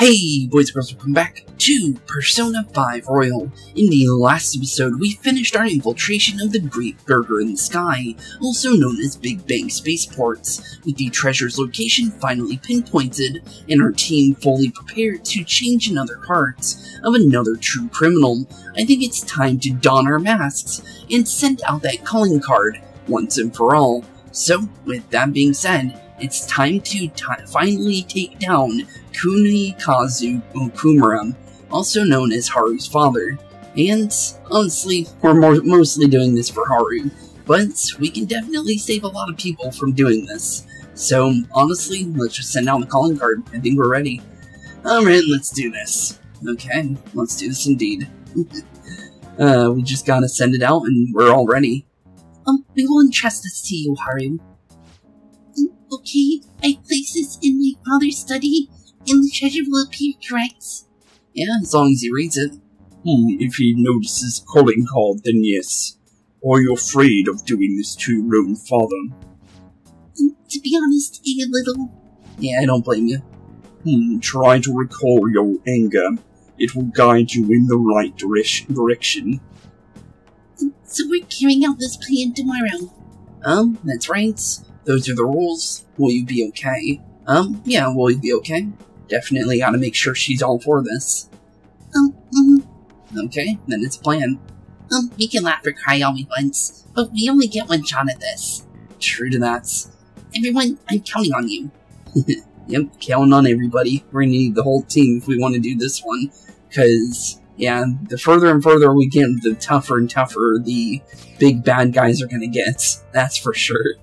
Hey boys and girls, welcome back to Persona 5 Royal. In the last episode, we finished our infiltration of the Great Burger in the Sky, also known as Big Bang Spaceports, with the treasure's location finally pinpointed, and our team fully prepared to change another heart of another true criminal. I think it's time to don our masks and send out that calling card once and for all. So, with that being said, it's time to finally take down Kunikazu Okumura, also known as Haru's father. And honestly, we're mostly doing this for Haru, but we can definitely save a lot of people from doing this. So honestly, let's just send out the calling card. I think we're ready. Alright, let's do this. Okay, let's do this indeed. We just gotta send it out and we're all ready. We will entrust this to you, Haru. Okay, I place this in my father's study, and the treasure will appear, correct? Yeah, as long as he reads it. If he notices calling card, then yes. Are you afraid of doing this to your own father? To be honest, a little. Yeah, I don't blame you. Try to recall your anger. It will guide you in the right direction. So we're carrying out this plan tomorrow. That's right. Those are the rules. Will you be okay? Yeah, will you be okay? Definitely gotta make sure she's all for this. Okay, then it's a plan. We can laugh or cry all we want, but we only get one shot at this. True to that. Everyone, I'm counting on you. Yep, counting on everybody. We're gonna need the whole team if we want to do this one. Cause, yeah, the further and further we get, the tougher and tougher the big bad guys are gonna get. That's for sure.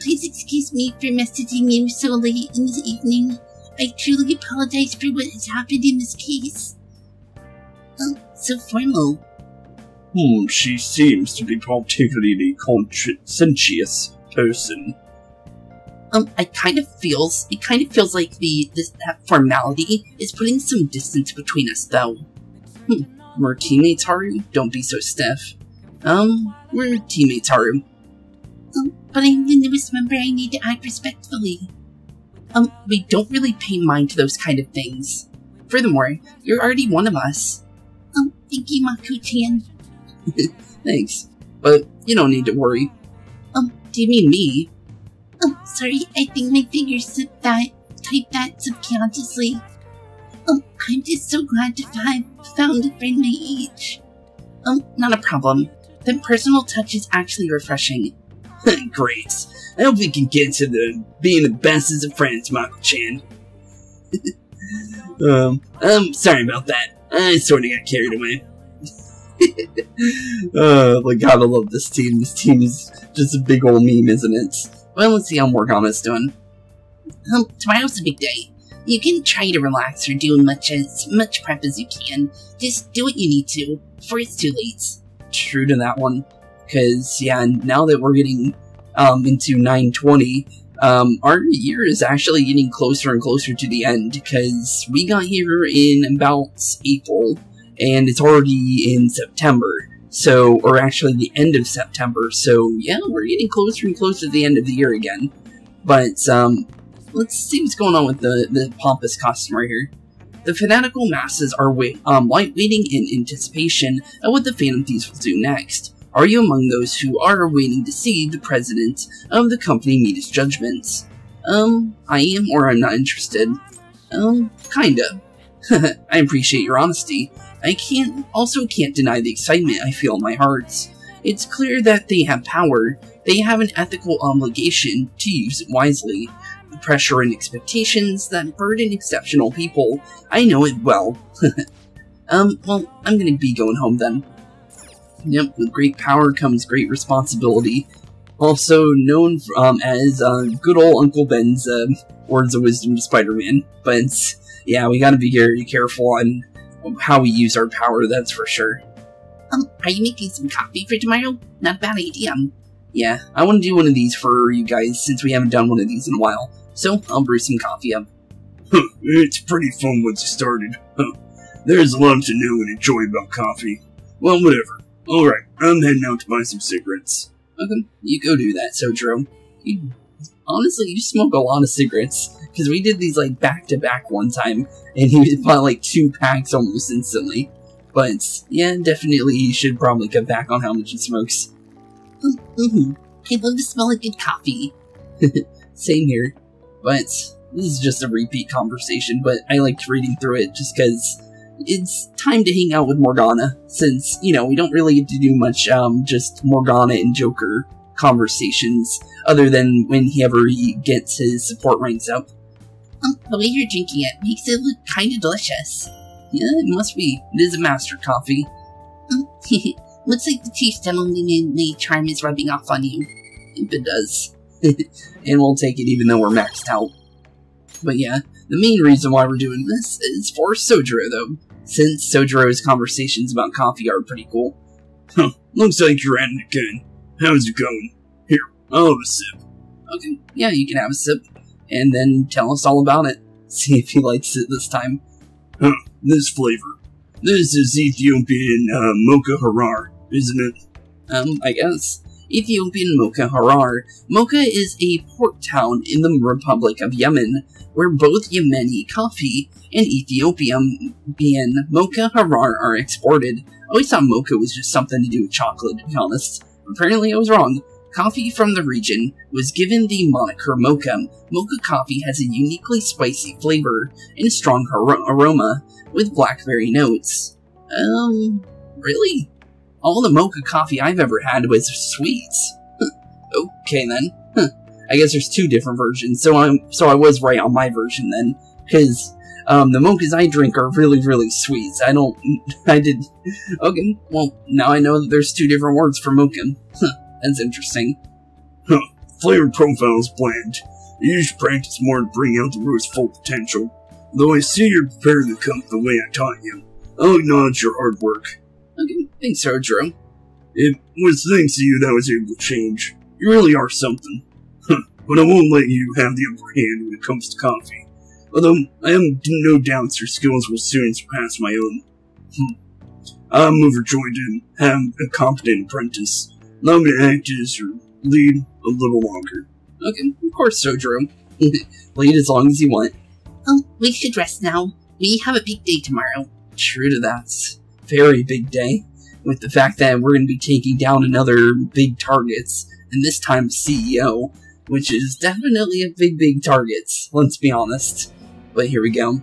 Please excuse me for messaging you so late in the evening. I truly apologize for what has happened in this case. Oh, so formal. She seems to be particularly conscientious person. It kind of feels like that formality is putting some distance between us, though. We're teammates, Haru. Don't be so stiff. We're teammates, Haru. But I'm the newest member, I need to act respectfully. We don't really pay mind to those kind of things. Furthermore, you're already one of us. Thank you, Mako-chan. Thanks, but you don't need to worry. Do you mean me? Oh, sorry, I think my fingers typed that subconsciously. I'm just so glad to found a friend my age. Not a problem. That personal touch is actually refreshing. Great. I hope we can get to the being the bestest of friends, Mako-chan. Sorry about that. I sorta got carried away. My God, I love this team. This team is just a big old meme, isn't it? Well, let's see how Morgana's doing. Tomorrow's a big day. You can try to relax or do as much prep as you can. Just do what you need to before it's too late. True to that one. Because, yeah, now that we're getting into 920, our year is actually getting closer and closer to the end, because we got here in about April, and it's already in September, so, or actually the end of September, so, yeah, we're getting closer and closer to the end of the year again. But, let's see what's going on with the pompous costume right here. The fanatical masses are waiting in anticipation of what the Phantom Thieves will do next. Are you among those who are waiting to see the president of the company meet his judgments? I am or I'm not interested. Kinda. I appreciate your honesty. I also can't deny the excitement I feel in my heart. It's clear that they have power. They have an ethical obligation to use it wisely. The pressure and expectations that burden exceptional people. I know it well. Well, I'm gonna be going home then. Yep, with great power comes great responsibility. Also known as good old Uncle Ben's words of wisdom to Spider-Man. But yeah, we gotta be very careful on how we use our power, that's for sure. Are you making some coffee for tomorrow? Not a bad idea. Yeah, I want to do one of these for you guys since we haven't done one of these in a while. So, I'll brew some coffee up. It's pretty fun once you started. There's a lot to know and enjoy about coffee. Well, whatever. Alright, I'm heading out to buy some cigarettes. Okay, you go do that, Sojiro. Honestly, you smoke a lot of cigarettes. because we did these like back-to-back one time, and he bought like 2 packs almost instantly. But yeah, definitely he should probably cut back on how much he smokes. Ooh, I love the smell of good coffee. Same here. But this is just a repeat conversation, but I liked reading through it just because it's time to hang out with Morgana, since, you know, we don't really get to do much just Morgana and Joker conversations, other than whenever he gets his support ranks up. The way you're drinking it makes it look kind of delicious. Yeah, it must be. It is a master coffee. Looks like the chief's gentlemanly charm is rubbing off on you. If it does. And we'll take it even though we're maxed out. But yeah, the main reason why we're doing this is for Sojiro, though, since Sojiro's conversations about coffee are pretty cool. Huh, looks like you're at it again. How's it going? Here, I'll have a sip. Okay, yeah, you can have a sip, and then tell us all about it. See if he likes it this time. Huh, this flavor. This is Ethiopian mocha harar, isn't it? I guess. Ethiopian mocha harar. Mocha is a port town in the Republic of Yemen, where both Yemeni coffee and Ethiopian mocha harar are exported. I always thought mocha was just something to do with chocolate, to be honest. Apparently I was wrong. Coffee from the region was given the moniker mocha. Mocha coffee has a uniquely spicy flavor and a strong aroma, with blackberry notes. Really? All the mocha coffee I've ever had was sweets. Okay then. I guess there's 2 different versions, so I was right on my version then, because the mochas I drink are really, really sweet. Okay, well, now I know that there's 2 different words for mocha. That's interesting. Flavor profile's bland. You should practice more to bring out the root's full potential. Though I see you're prepared to come the way I taught you. I'll acknowledge your hard work. Okay, thanks, Sojiro. It was thanks to you that I was able to change. You really are something. But I won't let you have the upper hand when it comes to coffee. Although, I have no doubts your skills will soon surpass my own. I'm overjoyed to have a competent apprentice. Allow me to act as your lead a little longer. Okay, of course, Sojiro. Lead as long as you want. Oh, we should rest now. We have a big day tomorrow. True to that. Very big day. With the fact that we're going to be taking down another big targets, and this time CEO, which is definitely a big target, let's be honest. But here we go.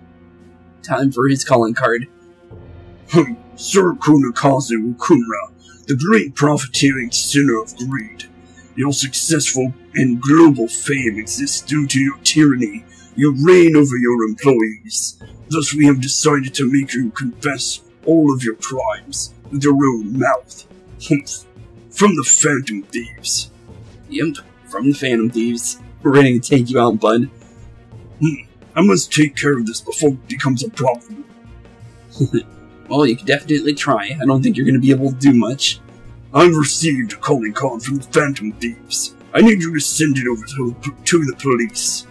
Time for his calling card. Sir Kunikazu Okumura, the great profiteering sinner of greed. Your successful and global fame exists due to your tyranny, your reign over your employees. Thus we have decided to make you confess all of your crimes with your own mouth. From the Phantom Thieves. Yep, from the Phantom Thieves. We're ready to take you out, bud. I must take care of this before it becomes a problem. Well, you can definitely try. I don't think you're going to be able to do much. I've received a calling card from the Phantom Thieves. I need you to send it over to the police.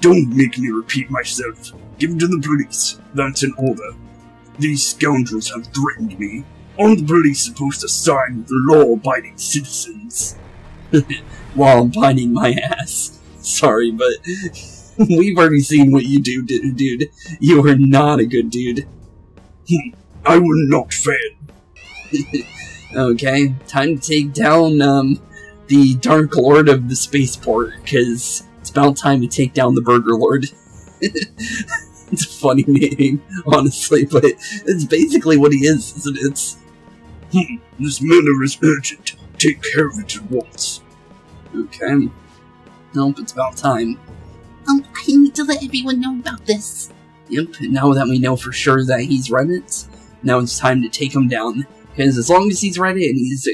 Don't make me repeat myself. Give it to the police. That's an order. These scoundrels have threatened me. Aren't the police supposed to side with the law-abiding citizens? Law-abiding my ass. Sorry, but we've already seen what you do, dude. You are not a good dude. I will not fail. Okay, time to take down the Dark Lord of the Spaceport, because it's about time to take down the Burger Lord. It's a funny name, honestly, but it's basically what he is, isn't it? This matter is urgent. Take care of it at once. Okay. Nope, it's about time. I need to let everyone know about this. Yep, now that we know for sure that he's read it, now it's time to take him down. Because as long as he's read it and he's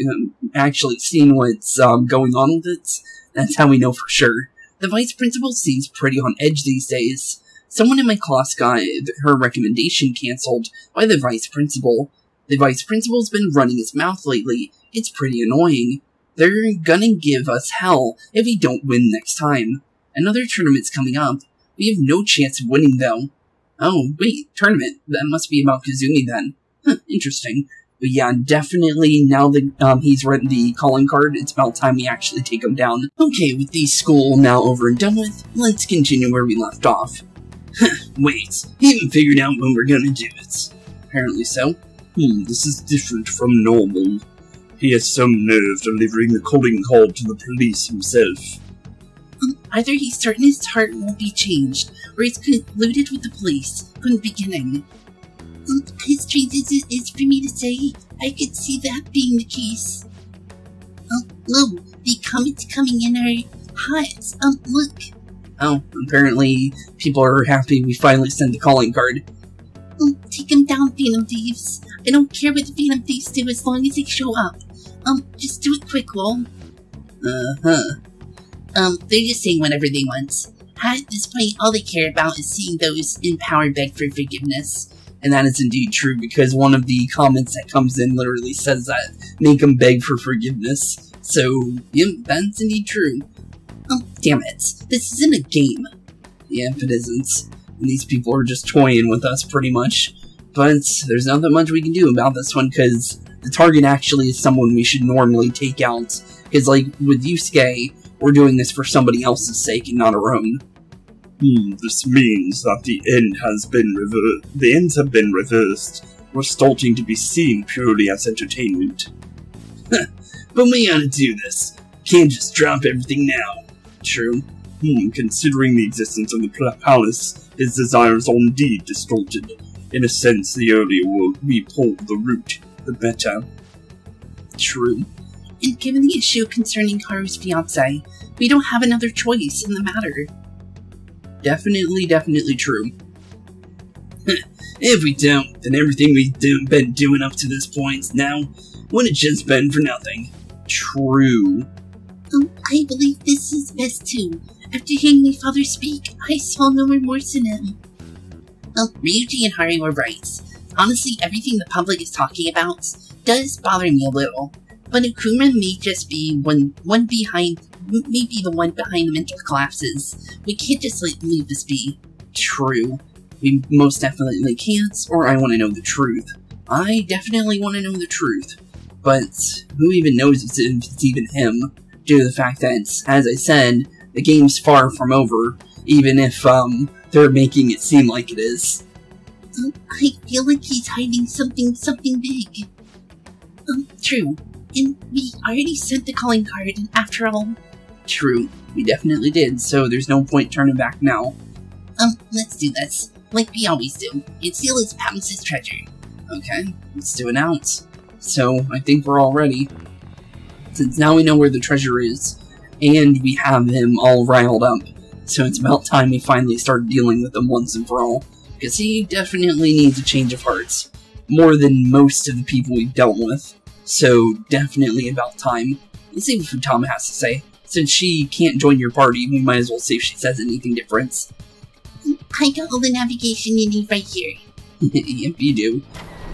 actually seen what's going on with it, that's how we know for sure. The vice principal seems pretty on edge these days. Someone in my class got her recommendation cancelled by the vice principal. The vice principal's been running his mouth lately. It's pretty annoying. They're gonna give us hell if we don't win next time. Another tournament's coming up. We have no chance of winning, though. Oh, wait, tournament. That must be about Kasumi, then. Huh, interesting. But yeah, definitely now that he's written the calling card, it's about time we actually take him down. Okay, with the school now over and done with, let's continue where we left off. Wait, he even figured out when we're gonna do it. Apparently so. This is different from normal. He has some nerve delivering the calling card to the police himself. Either he's certain his heart won't be changed, or he's colluded with the police from the beginning. History is for me to say. I could see that being the case. Oh, the comments coming in are hot. Look. Oh, apparently people are happy we finally sent the calling card. Take them down, Phantom Thieves. I don't care what the Phantom Thieves do as long as they show up. Just do it quick, Wall. They're just saying whatever they want. At this point, all they care about is seeing those in power beg for forgiveness. And that is indeed true, because one of the comments that comes in literally says that, make them beg for forgiveness. So, yep, that's indeed true. Oh, damn it. This isn't a game. Yeah, it isn't. And these people are just toying with us, pretty much. But there's not that much we can do about this one, because the target actually is someone we should normally take out. Because, like, with Yusuke, we're doing this for somebody else's sake and not our own. This means that the ends have been reversed. We're starting to be seen purely as entertainment. But we ought to do this. Can't just drop everything now. True. Considering the existence of the palace, his desires are indeed distorted. In a sense, the earlier we pull the root, the better. True. And given the issue concerning Haru's fiancé, we don't have another choice in the matter. Definitely true. If we don't, then everything we've been doing up to this point now would have just been for nothing. True. I believe this is best too. After hearing my father speak, I saw no remorse in him. Well, Ryuji and Haru were right. Honestly, everything the public is talking about does bother me a little. But Okumura may just be the one behind the mental collapses. We can't just leave this be. True. We most definitely can't, or I want to know the truth. I definitely want to know the truth. But who even knows if it's even him, due to the fact that, as I said, the game's far from over, even if they're making it seem like it is. I feel like he's hiding something big. True. And we already sent the calling card, after all. True. We definitely did, so there's no point turning back now. Let's do this. Like we always do. And steal his palace's treasure. Okay, let's do it out. So, I think we're all ready. Since now we know where the treasure is, and we have him all riled up. So it's about time we finally start dealing with him once and for all. Because he definitely needs a change of hearts. More than most of the people we've dealt with. So, definitely about time. Let's see what Futaba has to say. Since she can't join your party, we might as well see if she says anything different. I got all the navigation you need right here. Yep, you do.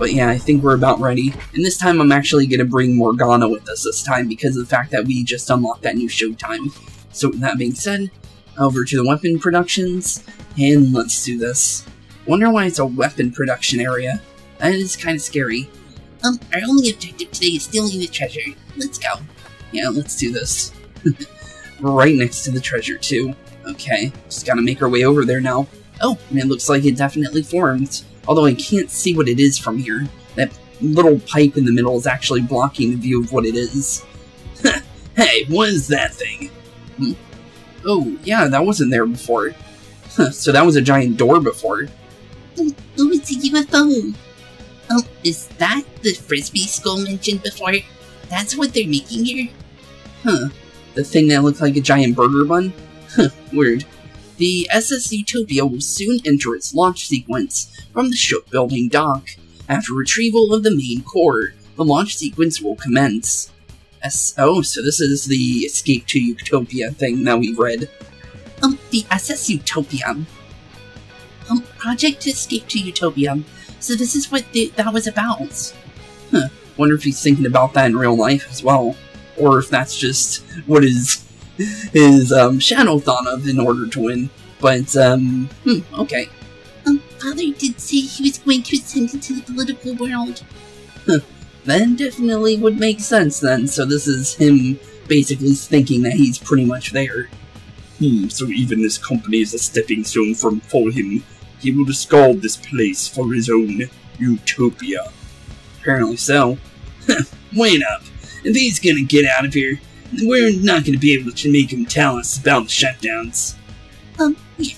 But yeah, I think we're about ready. And this time I'm actually going to bring Morgana with us this time because of the fact that we just unlocked that new showtime. So with that being said, over to the weapon productions, and let's do this. Wonder why it's a weapon production area. That is kind of scary. Our only objective today is stealing the treasure. Let's go. Yeah, let's do this. Right next to the treasure, too. Okay, just gotta make our way over there now. Oh, and it looks like it definitely formed. Although I can't see what it is from here. That little pipe in the middle is actually blocking the view of what it is. Hey, what is that thing? Oh, yeah, that wasn't there before. So that was a giant door before. Oh, it's a UFO. Oh, is that the Frisbee skull mentioned before? That's what they're making here? Huh. The thing that looked like a giant burger bun? Huh, weird. The SS Utopia will soon enter its launch sequence from the shipbuilding dock. After retrieval of the main core, the launch sequence will commence. Oh, so this is the Escape to Utopia thing that we read. The SS Utopia. Project Escape to Utopia. So this is what that was about. Huh. Wonder if he's thinking about that in real life as well. Or if that's just what his shadow thought of in order to win. But, okay. Father did say he was going to send it to the political world. Huh. then definitely would make sense then, so this is him basically thinking that he's pretty much there. So even this company is a stepping stone for him. He will discard this place for his own utopia. Apparently so. Wait up. If he's gonna get out of here, we're not gonna be able to make him tell us about the shutdowns. Yeah,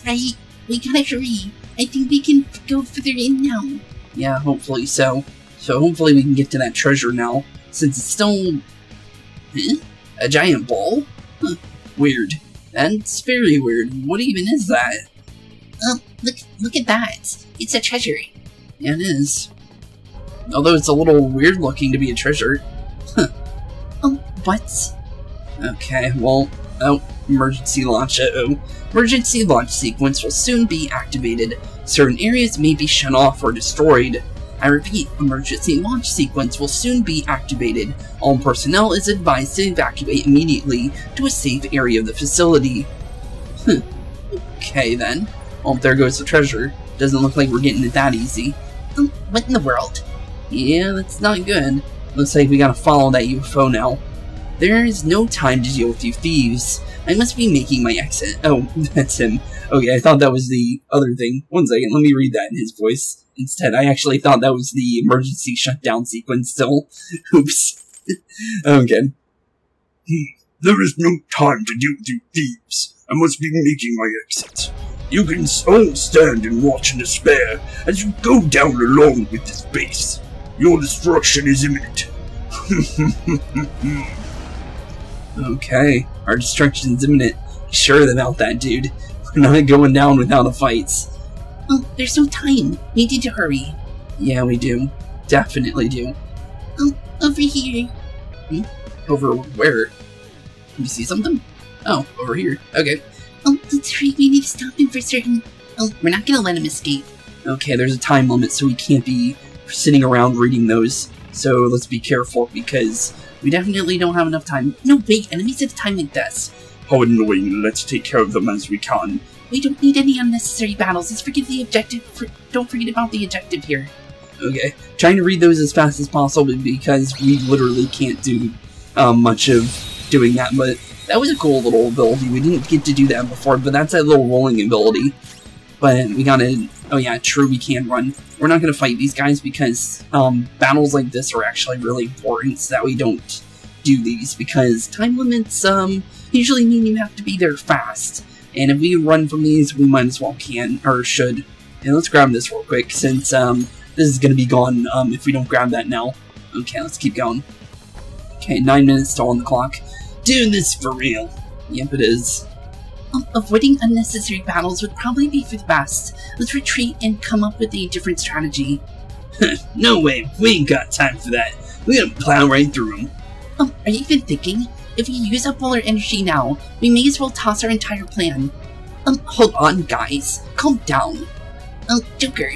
right. We gotta hurry. I think we can go further in now. Yeah, hopefully so. So hopefully we can get to that treasure now, since it's still... Huh? A giant ball? Huh. Weird. That's very weird. What even is that? Oh, look at that. It's a treasure. Yeah, it is. Although it's a little weird looking to be a treasure. Huh. Oh, what? Okay, well... Oh, emergency launch, uh-oh. Emergency launch sequence will soon be activated. Certain areas may be shut off or destroyed. I repeat, emergency launch sequence will soon be activated. All personnel is advised to evacuate immediately to a safe area of the facility. Huh. Okay, then. Oh, there goes the treasure. Doesn't look like we're getting it that easy. Oh, what in the world? Yeah, that's not good. Looks like we gotta follow that UFO now. There is no time to deal with you thieves. I must be making my exit. Oh, that's him. Okay, I thought that was the other thing. One second, let me read that in his voice. Instead, I actually thought that was the emergency shutdown sequence still. Oops. Okay. There is no time to deal with you thieves. I must be making my exit. You can all stand and watch in despair as you go down along with this base. Your destruction is imminent. Okay, our destruction's imminent. Sure about that, dude. We're not going down without a fight. Oh, there's no time. We need to hurry. Yeah, we do. Definitely do. Oh, over here. Hmm? Over where? You see something? Oh, over here. Okay. Oh, let's hurry. We need to stop him for certain. Oh, we're not gonna let him escape. Okay, there's a time limit, so we can't be sitting around reading those. So let's be careful, because... we definitely don't have enough time. No, wait, enemies have time like this. How annoying. Let's take care of them as we can. We don't need any unnecessary battles. Let's forget the objective. Don't forget about the objective here. Okay. Trying to read those as fast as possible because we literally can't do much of doing that. But that was a cool little ability. We didn't get to do that before, but that's that little rolling ability. But we gotta... oh yeah, true, we can run. We're not going to fight these guys because battles like this are actually really important, so that we don't do these, because time limits usually mean you have to be there fast. And if we run from these, we might as well can, or should. And let's grab this real quick, since this is going to be gone if we don't grab that now. Okay, let's keep going. Okay, 9 minutes still on the clock. Doing this for real. Yep, it is. Avoiding unnecessary battles would probably be for the best. Let's retreat and come up with a different strategy. No way, we ain't got time for that. We're gonna plow right through them. Are you even thinking? If we use up all our energy now, we may as well toss our entire plan. Hold on, guys. Calm down. Joker.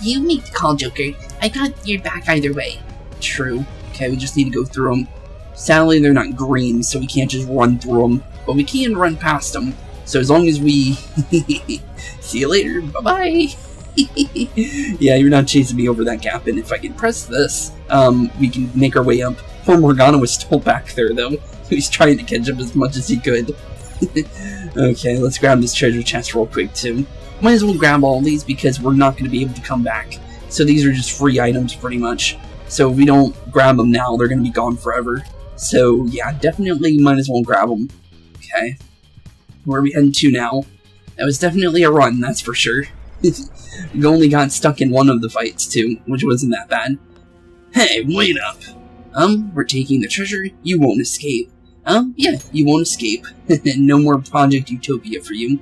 You make the call, Joker. I got your back either way. True. Okay, we just need to go through them. Sadly, they're not green, so we can't just run through them. But we can run past them. So as long as we... see you later, bye-bye! Yeah, you're not chasing me over that gap, and if I can press this, we can make our way up. Poor Morgana was still back there, though. He's trying to catch up as much as he could. Okay, let's grab this treasure chest real quick, too. Might as well grab all these, because we're not going to be able to come back. So these are just free items, pretty much. So if we don't grab them now, they're going to be gone forever. So, yeah, definitely might as well grab them. Okay. Where are we heading to now? That was definitely a run, that's for sure. We only got stuck in one of the fights, too, which wasn't that bad. Hey, wait up! We're taking the treasure, you won't escape. Yeah, you won't escape. No more Project Utopia for you.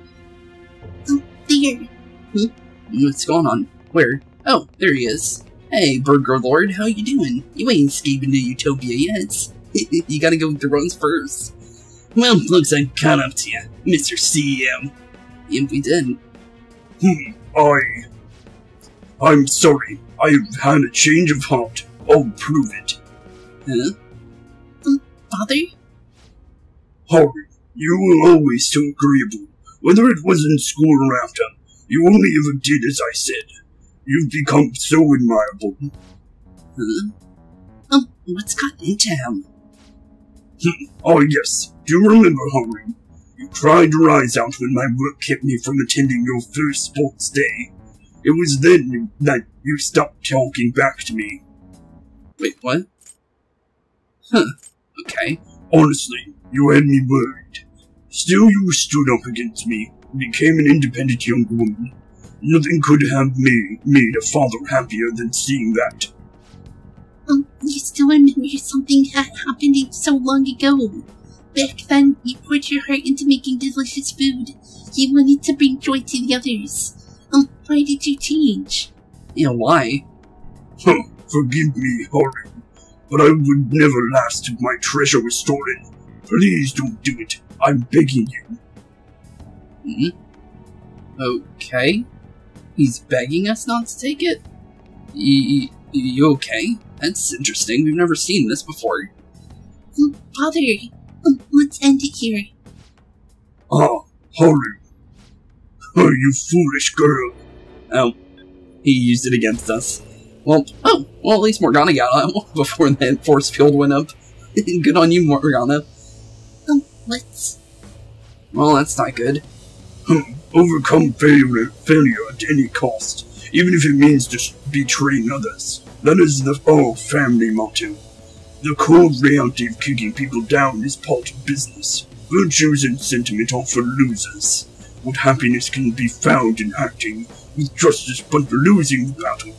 Oh, there. Hmm? What's going on? Where? Oh, there he is. Hey, Burger Lord, how you doing? You ain't escaping to Utopia yet. You gotta go with the runs first. Well, looks like I caught up to you, Mr. CEO. Yep, we did. I'm sorry. I've had a change of heart. I'll prove it. Huh? Father? Haru, you were always so agreeable. Whether it was in school or after, you only ever did as I said. You've become so admirable. Huh? What's got into him? Oh yes, do you remember, Haru? You cried your eyes out when my work kept me from attending your first sports day. It was then that you stopped talking back to me. Wait, what? Huh, okay. Honestly, you had me worried. Still, you stood up against me and became an independent young woman. Nothing could have made a father happier than seeing that. You still remember something that happened so long ago. Back then, you poured your heart into making delicious food. You wanted to bring joy to the others. Why did you change? Yeah, why? Huh, forgive me, Haru, but I would never last if my treasure was stolen. Please don't do it. I'm begging you. Okay. He's begging us not to take it? You okay? That's interesting. We've never seen this before. Father, let's end it here. Ah, Haru. Oh, you foolish girl. Oh, he used it against us. Well, at least Morgana got out before that force field went up. Good on you, Morgana. What? Well, that's not good. Overcome failure at any cost, even if it means betraying others. That is the all-family motto. The cold reality of kicking people down is part of business. Virtues and sentiment are for losers. What happiness can be found in acting with justice but losing the battle?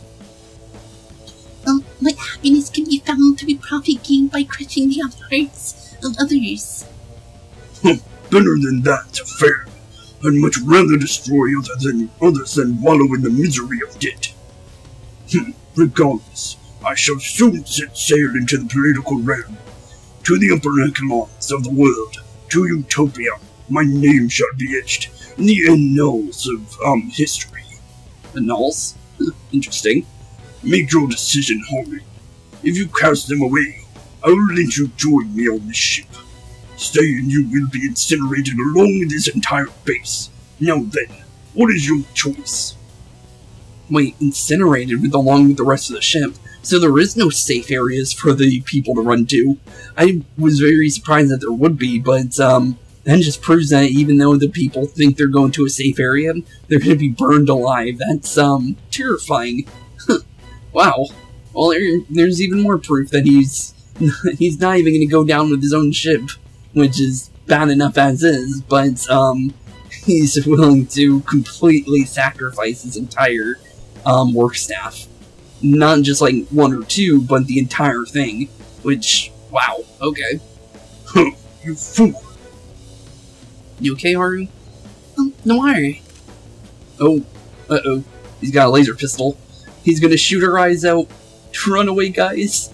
What happiness can be found to be profit gained by crushing the hearts of others? Better than that, fair. I'd much rather destroy others than wallow in the misery of debt. Regardless, I shall soon set sail into the political realm, to the upper echelons of the world, to Utopia. My name shall be etched in the annals of history. Annals? Interesting. Make your decision, Haru. If you cast them away, I will let you join me on this ship. Stay and you will be incinerated along with this entire base. Now then, what is your choice? Wait, incinerated along with the rest of the ship? So there is no safe areas for the people to run to. I was very surprised that there would be, but that just proves that even though the people think they're going to a safe area, they're going to be burned alive. That's terrifying. Wow. Well, there's even more proof that he's not even going to go down with his own ship, which is bad enough as is, but he's willing to completely sacrifice his entire work staff. Not just like one or two, but the entire thing, which, wow, okay. You fool. You okay, Haru? No, Haru. Oh, uh-oh. He's got a laser pistol. He's gonna shoot her eyes out. Run away, guys.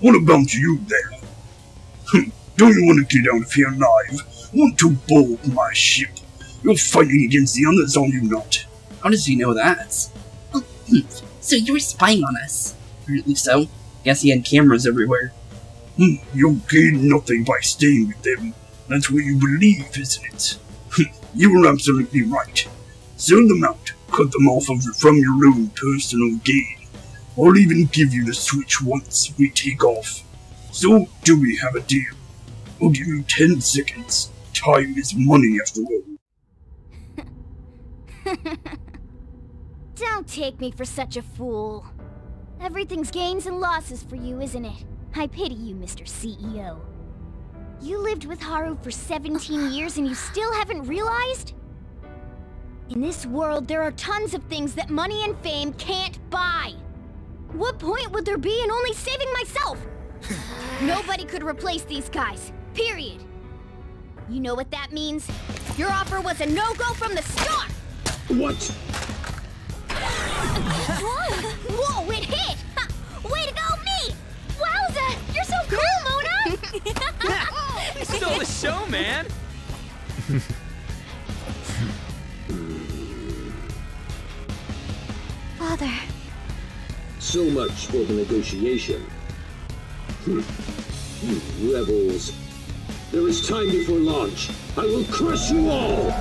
What about you there? Don't you want to get out of here alive? Want to board my ship? You're fighting against the others, are you not? How does he know that? So you were spying on us? Apparently so. Guess he had cameras everywhere. You'll gain nothing by staying with them. That's what you believe, isn't it? You were absolutely right. Sell them out, cut them off from your own personal gain. I'll even give you the switch once we take off. So, do we have a deal? I'll give you 10 seconds. Time is money after all. Don't take me for such a fool. Everything's gains and losses for you, isn't it? I pity you, Mr. CEO. You lived with Haru for 17 years and you still haven't realized? In this world, there are tons of things that money and fame can't buy. What point would there be in only saving myself? Nobody could replace these guys, period. You know what that means? Your offer was a no-go from the start! What? Whoa, it hit! Ha, way to go, me! Wowza! You're so cool, Mona! You stole the show, man! Father. So much for the negotiation. You rebels. There is time before launch. I will crush you all!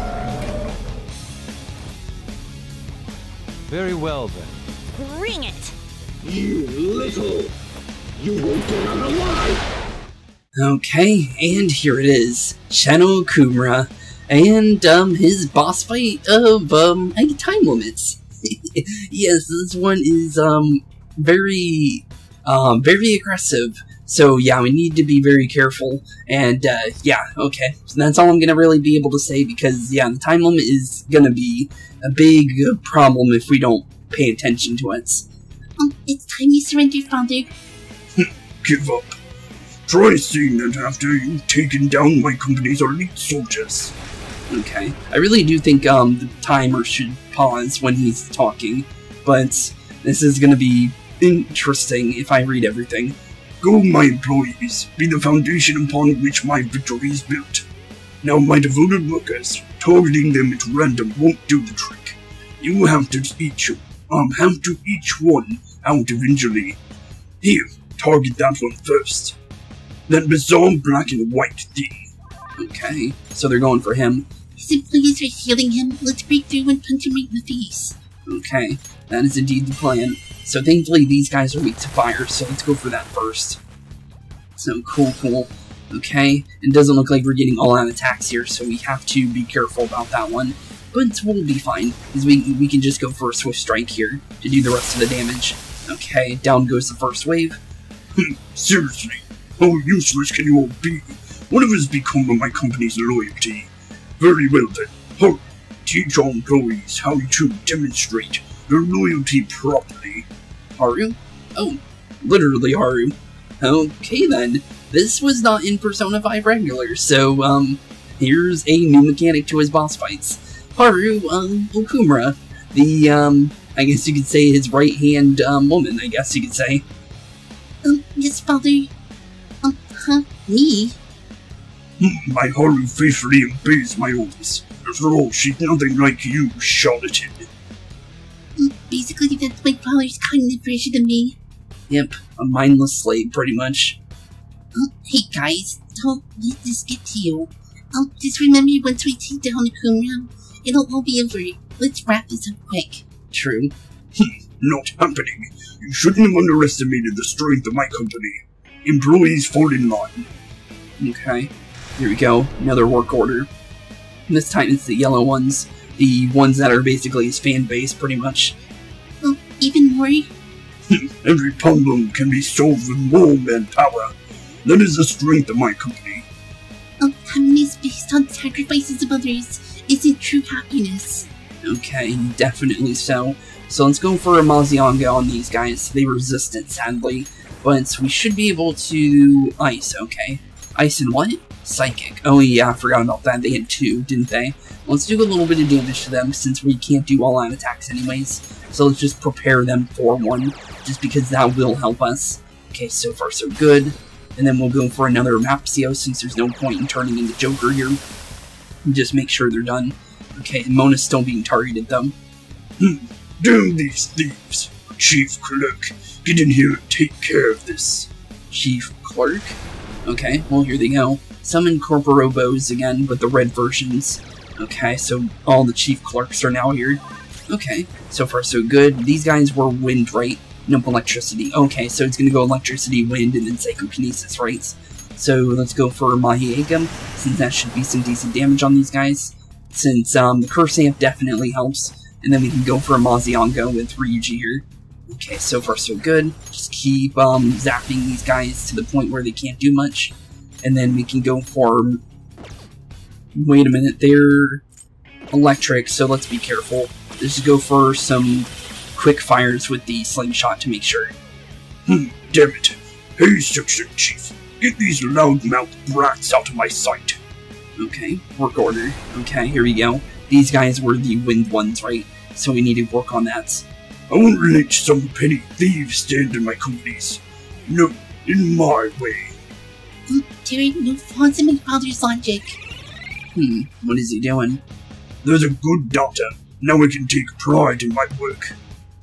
Very well, then. Bring it! You little... You won't get out alive! Okay, and here it is. Shadow Okumura. And, his boss fight of, time limits. Yes, this one is, very aggressive. So, yeah, we need to be very careful. And, yeah, okay. So that's all I'm gonna really be able to say because, yeah, the time limit is gonna be a big problem if we don't pay attention to it. It's time you surrender, Father. Give up. Try saying that after you've taken down my company's elite soldiers. Okay. I really do think the timer should pause when he's talking, but this is gonna be interesting if I read everything. Go, my employees, be the foundation upon which my victory is built. Now my devoted workers, targeting them at random won't do the trick. You have to each one out eventually. Here, target that one first. That bizarre black and white thing. Okay, so they're going for him. Simply as we're healing him, let's break through and punch him right in the face. Okay, that is indeed the plan. So thankfully these guys are weak to fire, so let's go for that first. So cool. Okay, it doesn't look like we're getting all-out attacks here, so we have to be careful about that one. But we'll be fine, because we can just go for a Swift Strike here to do the rest of the damage. Okay, down goes the first wave. Seriously, how useless can you all be? What of us become of my company's loyalty? Very well then, Haru, teach our employees how to demonstrate their loyalty properly. Haru? Oh, literally Haru. Okay then, this was not in Persona 5 Regular, so here's a new mechanic to his boss fights. Haru, Okumura, the, I guess you could say his right-hand, woman, I guess you could say. Yes, Father. Me? My Haru faithfully obeys my orders. After all, she's nothing like you, charlatan. Basically, that's my father's kindly version of me. Yep, a mindless slave, pretty much. Hey guys, don't let this get to you. Just remember once we take down Okumura, it'll all be over. Let's wrap this up quick. True. Not happening. You shouldn't have underestimated the strength of my company. Employees fall in line. Okay. Here we go. Another work order. This time it's the yellow ones. The ones that are basically his fan base, pretty much. Oh, even more? Every problem can be solved with more manpower. That is the strength of my company. Autonomy is based on sacrifices of others. Isn't true happiness. Okay, definitely so. So let's go for a Mazianga on these guys. They resist it, sadly. But we should be able to ice, okay. Ice and what? Psychic. Oh yeah, I forgot about that. They had two, didn't they? Let's do a little bit of damage to them since we can't do all-out attacks anyways. So let's just prepare them for one, just because that will help us. Okay, so far so good. And then we'll go for another Mapsio since there's no point in turning into Joker here. Just make sure they're done. Okay, and Mona's still being targeted, though. Damn these thieves! Chief Clerk, get in here and take care of this. Chief Clerk? Okay, well, here they go. Summon Corporobos again, but the red versions. Okay, so all the Chief Clerks are now here. Okay, so far so good. These guys were wind, right? Nope, electricity. Okay, so it's gonna go electricity, wind, and then psychokinesis, right? So let's go for Mahieka, since that should be some decent damage on these guys. Since the curse amp definitely helps, and then we can go for a Mazianga with Ryuji here. Okay, so far so good. Just keep zapping these guys to the point where they can't do much, and then we can go for. Wait a minute, they're electric, so let's be careful. Let's just go for some quick fires with the slingshot to make sure. Damn it! Hey, Section Chief. Get these loudmouth brats out of my sight. Okay, work order. Okay, here we go. These guys were the wind ones, right? So we need to work on that. I won't let some petty thieves stand in my companies. No, in my way. Oh, Terry, no flaws in my father's logic. What is he doing? There's a good doctor. Now I can take pride in my work.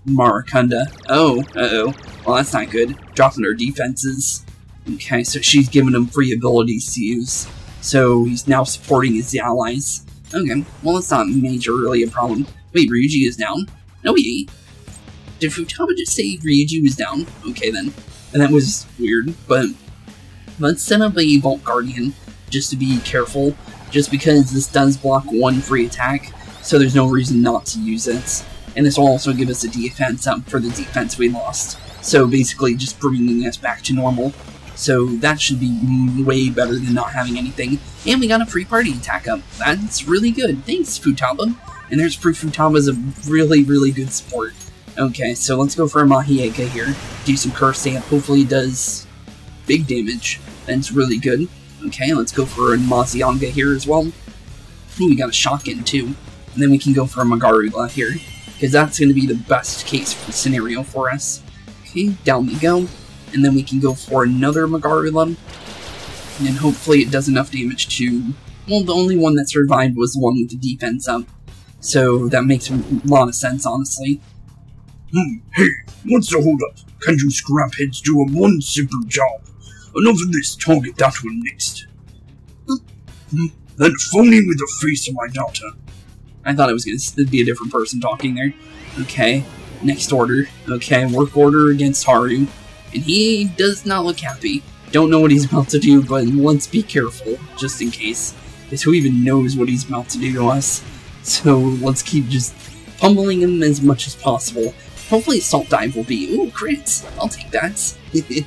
Marakunda. Oh, uh-oh. Well, that's not good. Dropping her defenses. Okay, so she's giving him free abilities to use. So he's now supporting his allies. Okay, well that's not really a problem. Wait, Ryuji is down? No, he ain't. Did Futaba just say Ryuji was down? Okay then. and that was weird, but let's set up a Vault Guardian, just to be careful, just because this does block one free attack, so there's no reason not to use it. And this will also give us a defense up for the defense we lost, so basically just bringing us back to normal. So that should be way better than not having anything. And we got a free party attack up. That's really good. Thanks, Futaba. And there's proof Futaba's a really, really good support. Okay, so let's go for a Mahieka here. Do some curve stamp. Hopefully it does big damage. That's really good. Okay, let's go for a Mazianga here as well. I think we got a shotgun too. And then we can go for a Magarula here, because that's going to be the best case scenario for us. Okay, down we go. And then we can go for another Magarula, and then hopefully it does enough damage to... Well, the only one that survived was the one with the defense up, so that makes a lot of sense, honestly. Hey, what's the holdup? Can't you scrap heads do a one simple job? Enough of this, target that one next. That phony with the face of my daughter. I thought it was going to be a different person talking there. Okay, next order. Okay, work order against Haru. And he does not look happy. Don't know what he's about to do, but let's be careful, just in case. Because who even knows what he's about to do to us? So let's keep just pummeling him as much as possible. Hopefully Assault Dive will be... Ooh, crits! I'll take that.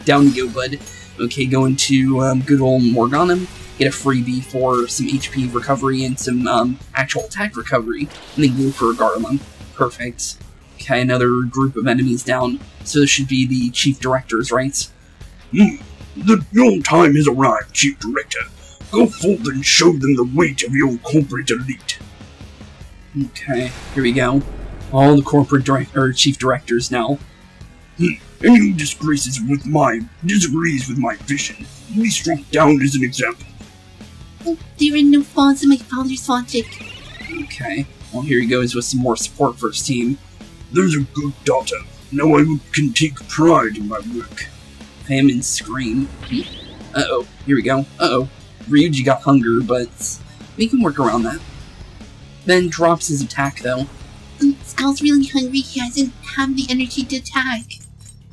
Down you go, bud. Okay, going to good old Morgana. Get a freebie for some HP recovery and some actual attack recovery, and then go for a Garland. Perfect. Okay, another group of enemies down, so this should be the Chief Directors, right? Your time has arrived, Chief Director. Go forth and show them the weight of your corporate elite. Okay, here we go. All the corporate Chief Directors now. Anyone disagrees with my vision will be struck down as an example. Oh, there are no flaws in my father's logic. Okay, well here he goes with some more support for his team. There's a good daughter. Now I can take pride in my work. Famine scream. Uh-oh, here we go. Uh-oh, Ryuji got hunger, but we can work around that. Then drops his attack, though. Skull's really hungry, he doesn't have the energy to attack.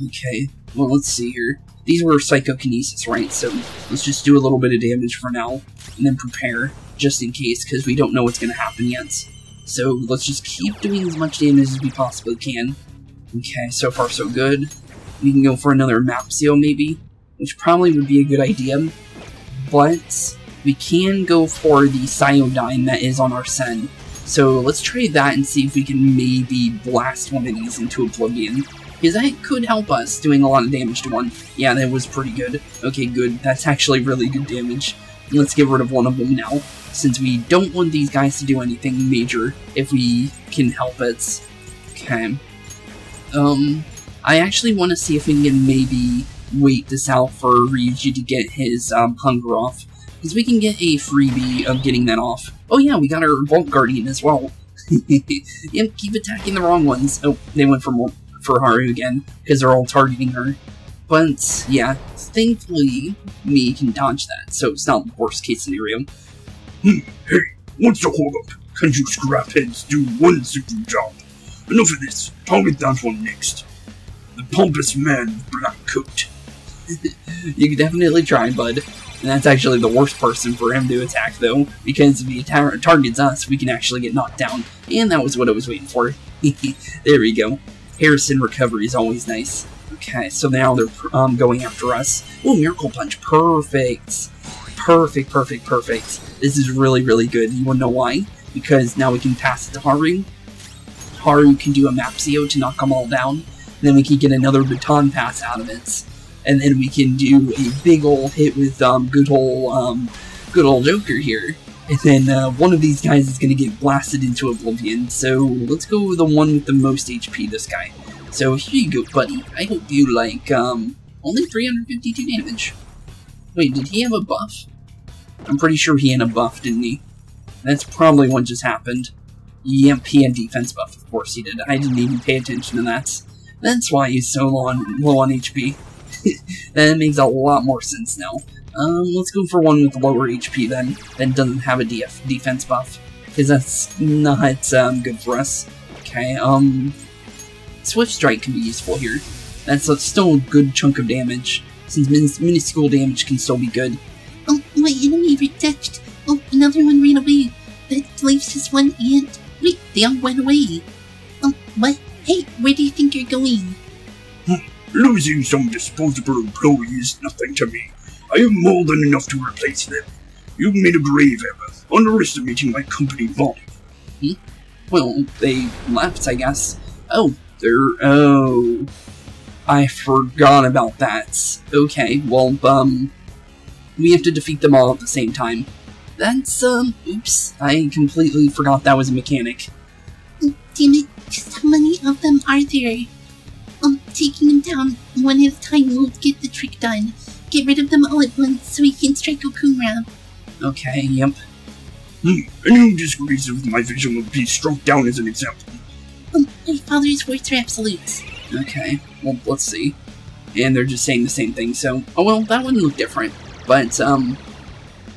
Okay, well let's see here. These were psychokinesis, right? So let's just do a little bit of damage for now, and then prepare, just in case, because we don't know what's going to happen yet. So let's just keep doing as much damage as we possibly can. Okay, so far so good. We can go for another Mapsio maybe, which probably would be a good idea. But we can go for the Psyodyne that is on Arsene. So let's try that and see if we can maybe blast one of these into oblivion, because that could help us doing a lot of damage to one. Yeah, that was pretty good. Okay, good. That's actually really good damage. Let's get rid of one of them now, since we don't want these guys to do anything major if we can help it. Okay. I actually want to see if we can maybe wait this out for Ryuji to get his hunger off, because we can get a freebie of getting that off. Oh yeah, we got our Vault Guardian as well. Yep, keep attacking the wrong ones. Oh, they went for Haru again, because they're all targeting her. But, yeah, thankfully, we can dodge that, so it's not the worst case scenario. Hey, what's the holdup? Can't you scrap heads do one simple job? Enough of this, target that one next. The pompous man with black coat. You can definitely try, bud. And that's actually the worst person for him to attack, though, because if he targets us, we can actually get knocked down. And that was what I was waiting for. There we go. Harrison recovery is always nice. Okay, so now they're going after us. Ooh, Miracle Punch. Perfect. Perfect, perfect, perfect. This is really, really good. You want to know why? Because now we can pass it to Haru. Haru can do a Mapsio to knock them all down. And then we can get another Baton Pass out of it. And then we can do a big ol' hit with good old Joker here. And then one of these guys is going to get blasted into oblivion. So let's go with the one with the most HP, this guy. So here you go, buddy. I hope you like, only 352 damage. Wait, did he have a buff? I'm pretty sure he had a buff, didn't he? That's probably what just happened. Yep, he had defense buff, of course he did. I didn't even pay attention to that. That's why he's so low on HP. That makes a lot more sense now. Let's go for one with lower HP then, that doesn't have a defense buff. Because that's not good for us. Okay, Swift Strike can be useful here. That's still a good chunk of damage, since minuscule damage can still be good. Oh, my enemy retouched. Oh, another one ran away. That leaves just one ant. Wait, they all went away. Oh, what? Hey, where do you think you're going? Losing some disposable employee is nothing to me. I have more than enough to replace them. You've made a grave error, underestimating my company volume. Hmm? Well, they left, I guess. Oh, oh, I forgot about that. Okay, well, we have to defeat them all at the same time. That's, oops, I completely forgot that was a mechanic. Oh, damn it, just how many of them are there? Taking them down one at a time will get the trick done. Get rid of them all at once so we can strike Okumura. Okay, yep. Anyone who disagrees with my vision will be struck down as an example. My father's words are absolutes. Okay, well, let's see. And they're just saying the same thing, so... Oh, well, that one looked different. But,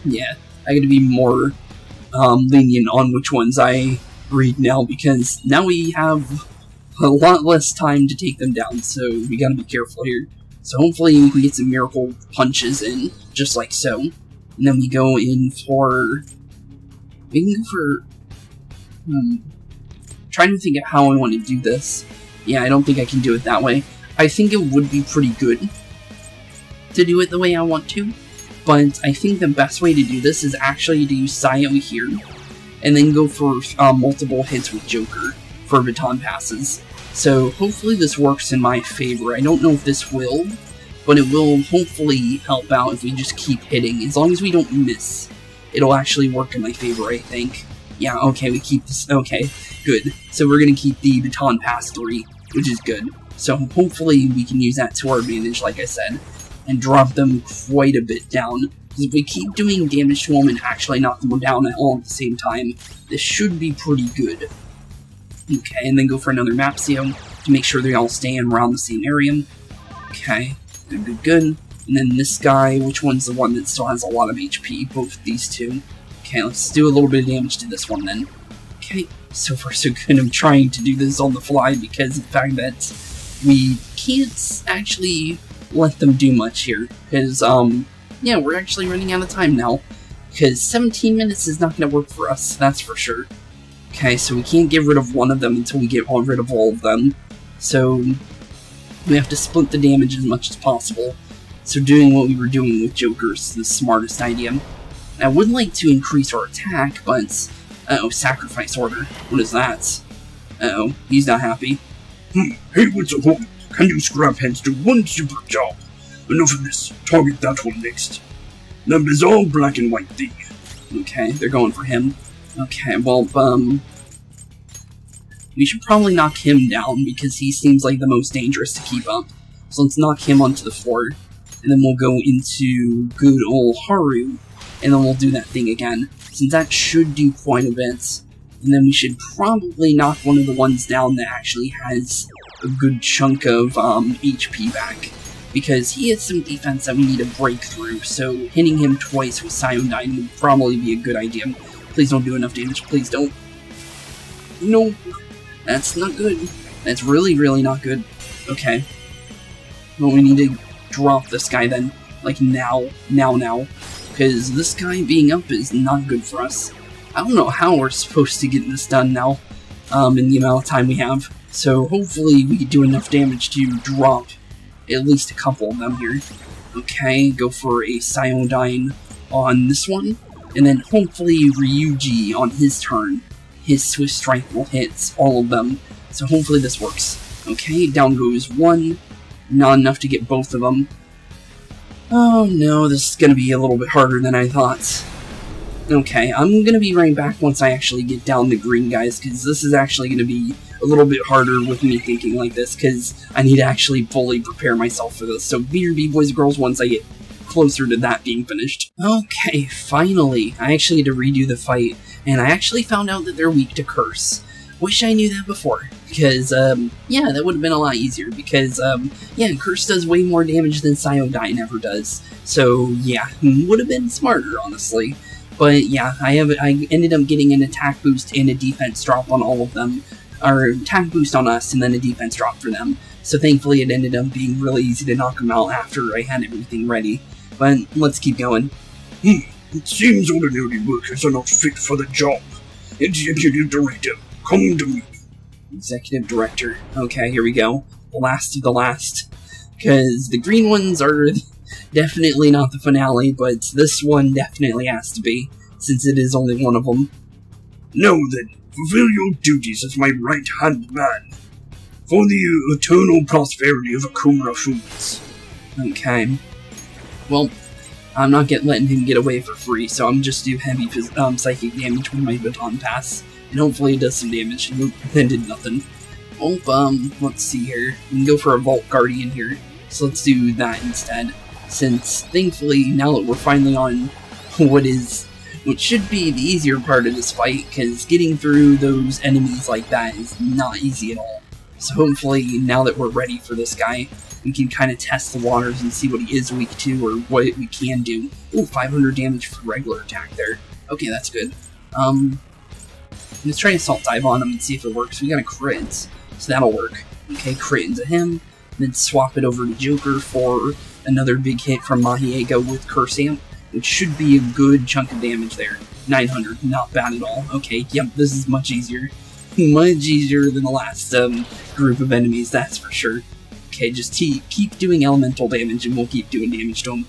yeah, I gotta be more lenient on which ones I read now, because now we have a lot less time to take them down, so we gotta be careful here. So hopefully we can get some miracle punches in, just like so. And then we go in for... We can go for... Trying to think of how I want to do this. Yeah, I don't think I can do it that way. I think it would be pretty good to do it the way I want to, but I think the best way to do this is actually to use Psyo here, and then go for multiple hits with Joker for baton passes. So hopefully this works in my favor. I don't know if this will, but it will hopefully help out if we just keep hitting. As long as we don't miss, it'll actually work in my favor, I think. Yeah, okay, we keep this. Okay, good. So we're gonna keep the Baton Pass 3, which is good. So hopefully we can use that to our advantage, like I said, and drop them quite a bit down. Because if we keep doing damage to them and actually knock them down at all at the same time, this should be pretty good. Okay, and then go for another Mapsio to make sure they all stay around the same area. Okay, good, good. And then this guy, which one's the one that still has a lot of HP? Both these two. Okay, let's do a little bit of damage to this one then. Okay, so far so good. I'm trying to do this on the fly because of the fact that we can't actually let them do much here. Because, yeah, we're actually running out of time now. Because 17 minutes is not going to work for us, that's for sure. Okay, so we can't get rid of one of them until we get rid of all of them. So, we have to split the damage as much as possible. So doing what we were doing with Joker is the smartest idea. I would like to increase our attack, but... Uh-oh, sacrifice order. What is that? Uh-oh, he's not happy. Hey, what's a hold? Can you scrap hands do one super job? Enough of this. Target that one next. That is all black and white thing. Okay, they're going for him. Okay, well, we should probably knock him down, because he seems like the most dangerous to keep up. So let's knock him onto the floor, and then we'll go into good old Haru. And then we'll do that thing again, since that should do quite a bit. And then we should probably knock one of the ones down that actually has a good chunk of HP back, because he has some defense that we need to break through, so hitting him twice with Cyodyne would probably be a good idea. Please don't do enough damage, please don't. Nope. That's not good. That's really, really not good. Okay. Well, we need to drop this guy then. Like, now. Because this guy being up is not good for us. I don't know how we're supposed to get this done now, in the amount of time we have. So hopefully we can do enough damage to drop at least a couple of them here. Okay, go for a Psyodyne on this one. And then hopefully Ryuji on his turn. His Swift Strike will hit all of them. So hopefully this works. Okay, down goes one. Not enough to get both of them. Oh no, this is going to be a little bit harder than I thought. Okay, I'm going to be right back once I actually get down the green, guys, because this is actually going to be a little bit harder with me thinking like this, because I need to actually fully prepare myself for this. So BRB, boys and girls, once I get closer to that being finished. Okay, finally, I actually had to redo the fight, and I actually found out that they're weak to curse. Wish I knew that before, because, yeah, that would have been a lot easier, because, yeah, Curse does way more damage than Psyodyne ever does, so, yeah, would have been smarter, honestly, but, yeah, I ended up getting an attack boost and a defense drop on all of them, or attack boost on us and then a defense drop for them. So thankfully it ended up being really easy to knock them out after I had everything ready. But let's keep going. It seems ordinary workers are not fit for the job. Executive Director, come to me. Executive Director. Okay, here we go. The last of the last. Because the green ones are definitely not the finale, but this one definitely has to be, since it is only one of them. Now then, fulfill your duties as my right-hand man, for the eternal prosperity of Kura Foods. Okay. Well, I'm not letting him get away for free, so I'm just do heavy psychic damage with my Baton Pass, and hopefully it does some damage, and then did nothing. Oh, let's see here. We can go for a Vault Guardian here, so let's do that instead. Since, thankfully, now that we're finally on what should be the easier part of this fight, because getting through those enemies like that is not easy at all. So hopefully, now that we're ready for this guy, we can kind of test the waters and see what he is weak to, or what we can do. Ooh, 500 damage for regular attack there. Okay, that's good. Let's try Assault Dive on him and see if it works. We got a crit, so that'll work. Okay, crit into him, then swap it over to Joker for another big hit from Mahieka with Curse Amp, which should be a good chunk of damage there. 900, not bad at all. Okay, yep, this is much easier. Much easier than the last group of enemies, that's for sure. Okay, just keep doing elemental damage and we'll keep doing damage to him.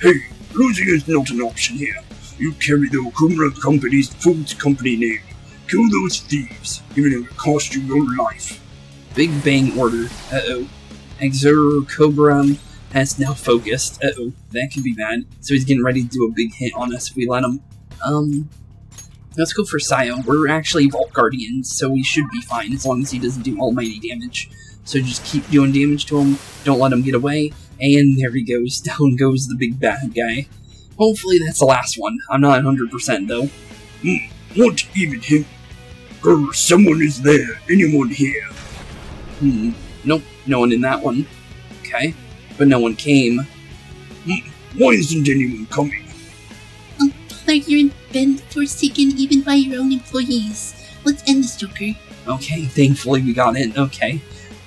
Hey, losing is not an option here. You carry the Okumura Company's Foods Company name. Kill those thieves, even if it costs you your life. Big Bang Order. Uh-oh. Exur Cobra has now focused. Uh-oh. That could be bad. So he's getting ready to do a big hit on us if we let him. Let's go for Sio. We're actually Vault Guardians, so we should be fine as long as he doesn't do almighty damage. So just keep doing damage to him. Don't let him get away. And there he goes. Down goes the big bad guy. Hopefully that's the last one. I'm not 100% though. What even him? Grr, someone is there. Anyone here? Nope. No one in that one. Okay. But no one came. Why isn't anyone coming? You've been forsaken even by your own employees. Let's end this, Joker. Okay, thankfully we got in. Okay.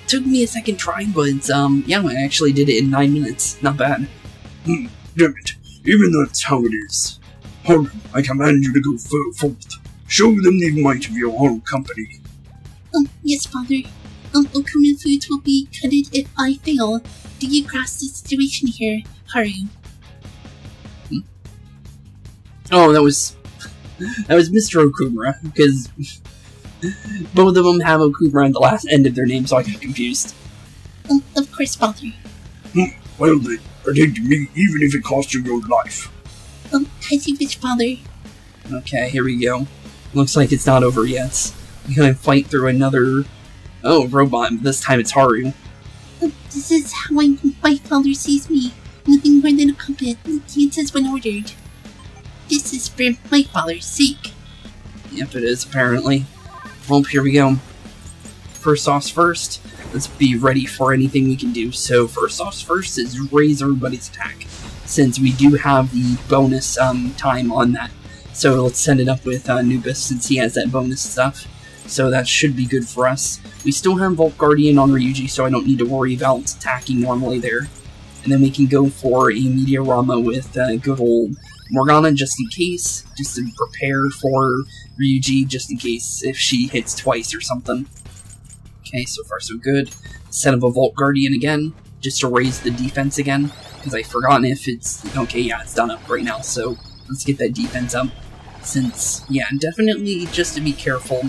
Took me a second try, but, yeah, I actually did it in 9 minutes. Not bad. Damn it. Even that's how it is. Haru, I command you to go forth. Show them the might of your Haru company. Yes, Father. Okumura Foods will be cutted if I fail. Do you grasp the situation here, Haru? Oh, that was Mr. Okumura, because both of them have Okumura at the last end of their name, so I got confused. Of course, Father. Well then, protect me, even if it costs you your life. I see which, Father. Okay, here we go. Looks like it's not over yet. We gotta fight through another... Oh, robot, this time it's Haru. This is how my Father sees me. Nothing more than a puppet, dances when ordered. This is for my Father's sake. Yep, it is, apparently. Well, here we go. First off's first. Let's be ready for anything we can do. So, first off's first is raise everybody's attack, since we do have the bonus time on that. So, let's send it up with Anubis, since he has that bonus stuff. So, that should be good for us. We still have Vault Guardian on Ryuji, so I don't need to worry about attacking normally there. And then we can go for a Meteorama with good old Morgana, just in case, just to prepare for Ryuji, just in case if she hits twice or something. Okay, so far so good. Set up a Vault Guardian again, just to raise the defense again, because I forgot if it's... Okay, yeah, it's done up right now, so let's get that defense up. Since, yeah, definitely just to be careful.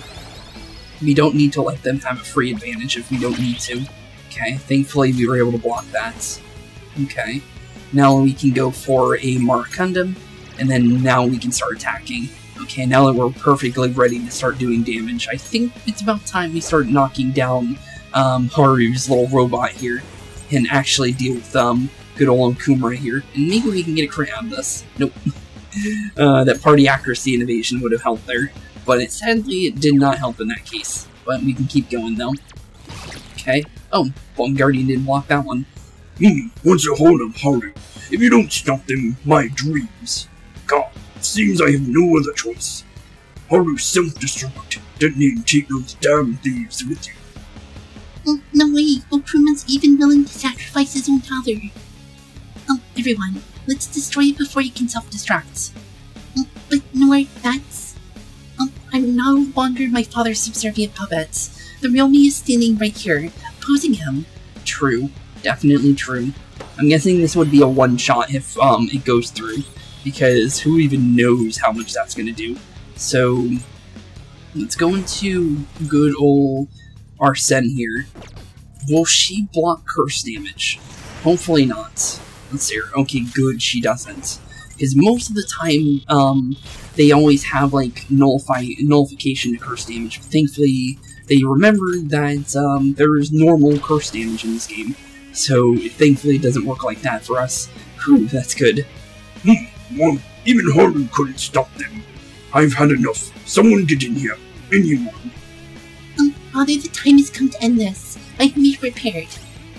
We don't need to let them have a free advantage if we don't need to. Okay, thankfully we were able to block that. Okay, now we can go for a Marakunda. And then now we can start attacking. Okay, now that we're perfectly ready to start doing damage, I think it's about time we start knocking down Haru's little robot here and actually deal with good old Okumura here. And maybe we can get a crit on this. Nope. That party accuracy innovation would have helped there, but sadly it did not help in that case. But we can keep going though. Okay. Oh, Bomb Guardian didn't block that one. Once a hold of Haru, if you don't stop them, my dreams. God, it seems I have no other choice. Haru self-destruct. Don't need to take those down thieves with you. Oh, no way! Okuruma's even willing to sacrifice his own father. Oh, everyone, let's destroy it before it can self-destruct. Oh, but no, that's... Oh, I'm no longer my father's subservient puppet. The real me is standing right here, opposing him. True. Definitely true. I'm guessing this would be a one-shot if it goes through, because who even knows how much that's going to do. So, let's go into good old Arsene here. Will she block curse damage? Hopefully not. Let's see her. Okay, good, she doesn't. Because most of the time, they always have, like, nullification to curse damage. But thankfully, they remember that there is normal curse damage in this game. So, thankfully, it doesn't work like that for us. Whew, that's good. Well, even Haru couldn't stop them. I've had enough. Someone get in here. Anyone. Oh, Father, the time has come to end this. I hope you're prepared.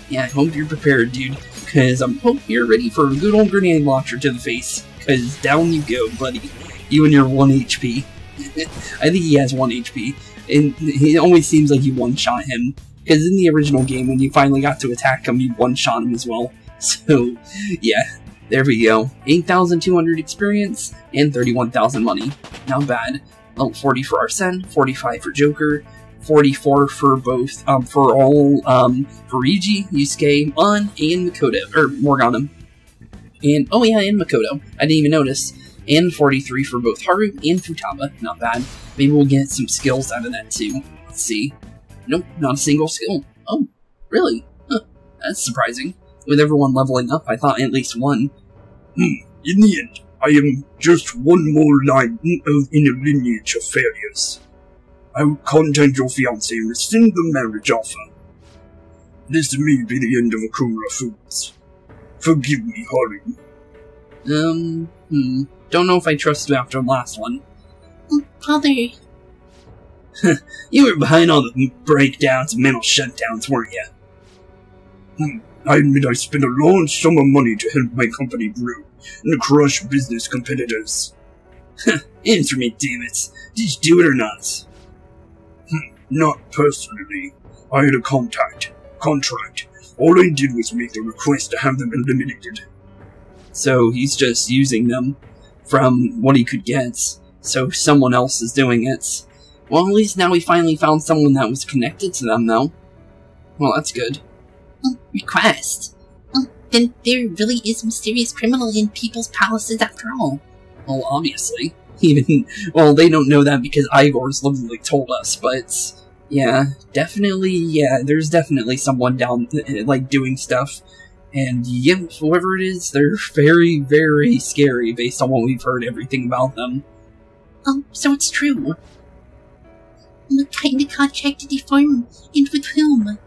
Yeah, I hope you're prepared, dude. Because I hope you're ready for a good old grenade launcher to the face. Because down you go, buddy. You and your 1 HP. I think he has 1 HP. And it always seems like you one-shot him. Because in the original game, when you finally got to attack him, you one-shot him as well. So, yeah. There we go. 8,200 experience, and 31,000 money. Not bad. Level 40 for Arsene, 45 for Joker, 44 for both, for all, for Ryuji, Yusuke, Mon, and Makoto, or Morgana. And, oh yeah, and Makoto. I didn't even notice. And 43 for both Haru and Futaba. Not bad. Maybe we'll get some skills out of that too. Let's see. Nope, not a single skill. Oh, really? Huh, that's surprising. With everyone leveling up, I thought at least one. In the end, I am just one more line in a lineage of failures. I will contact your fiancé and rescind the marriage offer. This may be the end of Kura Foods. Forgive me, Haru. Don't know if I trust you after the last one. Father. You were behind all the breakdowns and mental shutdowns, weren't you? I admit I spent a large sum of money to help my company grow and to crush business competitors. Answer me, damn it. Did you do it or not? Not personally. I had a contract. All I did was make the request to have them eliminated. So he's just using them from what he could get, so someone else is doing it. Well, at least now we finally found someone that was connected to them, though. Well, that's good. Request? Oh, then there really is mysterious criminal in people's palaces after all. Well, obviously. Even, well, they don't know that because Ivor's literally told us, but... Yeah, definitely, yeah, there's definitely someone down, like, doing stuff. And, yep, whoever it is, they're very, very scary based on what we've heard everything about them. Oh, so it's true. What kind of contract did he form? And with whom?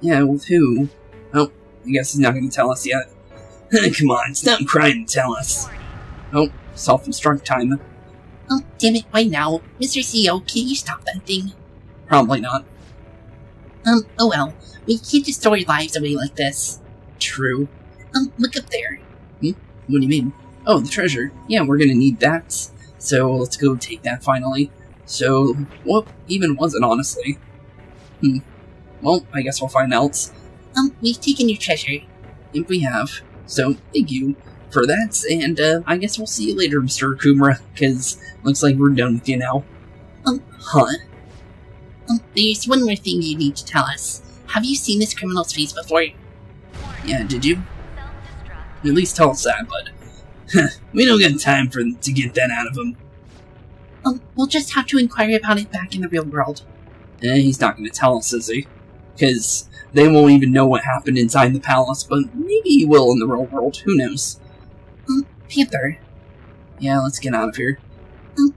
Yeah, with who? Oh, I guess he's not going to tell us yet. Come on, stop crying and tell us. Oh, self-destruct time. Oh, damn it, why now? Mr. CEO, can you stop that thing? Probably not. Oh well. We can't just throw our lives away like this. True. Look up there. Hmm? What do you mean? Oh, the treasure. Yeah, we're going to need that. So, let's go take that finally. So, what even was it, honestly? Well, I guess we'll find out. We've taken your treasure. If we have. So, thank you for that, and, I guess we'll see you later, Mr. Okumura, because looks like we're done with you now. Huh? There's one more thing you need to tell us. Have you seen this criminal's face before? Yeah, did you? At least tell us that, bud. We don't got time to get that out of him. We'll just have to inquire about it back in the real world. He's not going to tell us, is he? Because they won't even know what happened inside the palace, but maybe he will in the real world. Who knows? Panther. Yeah, let's get out of here.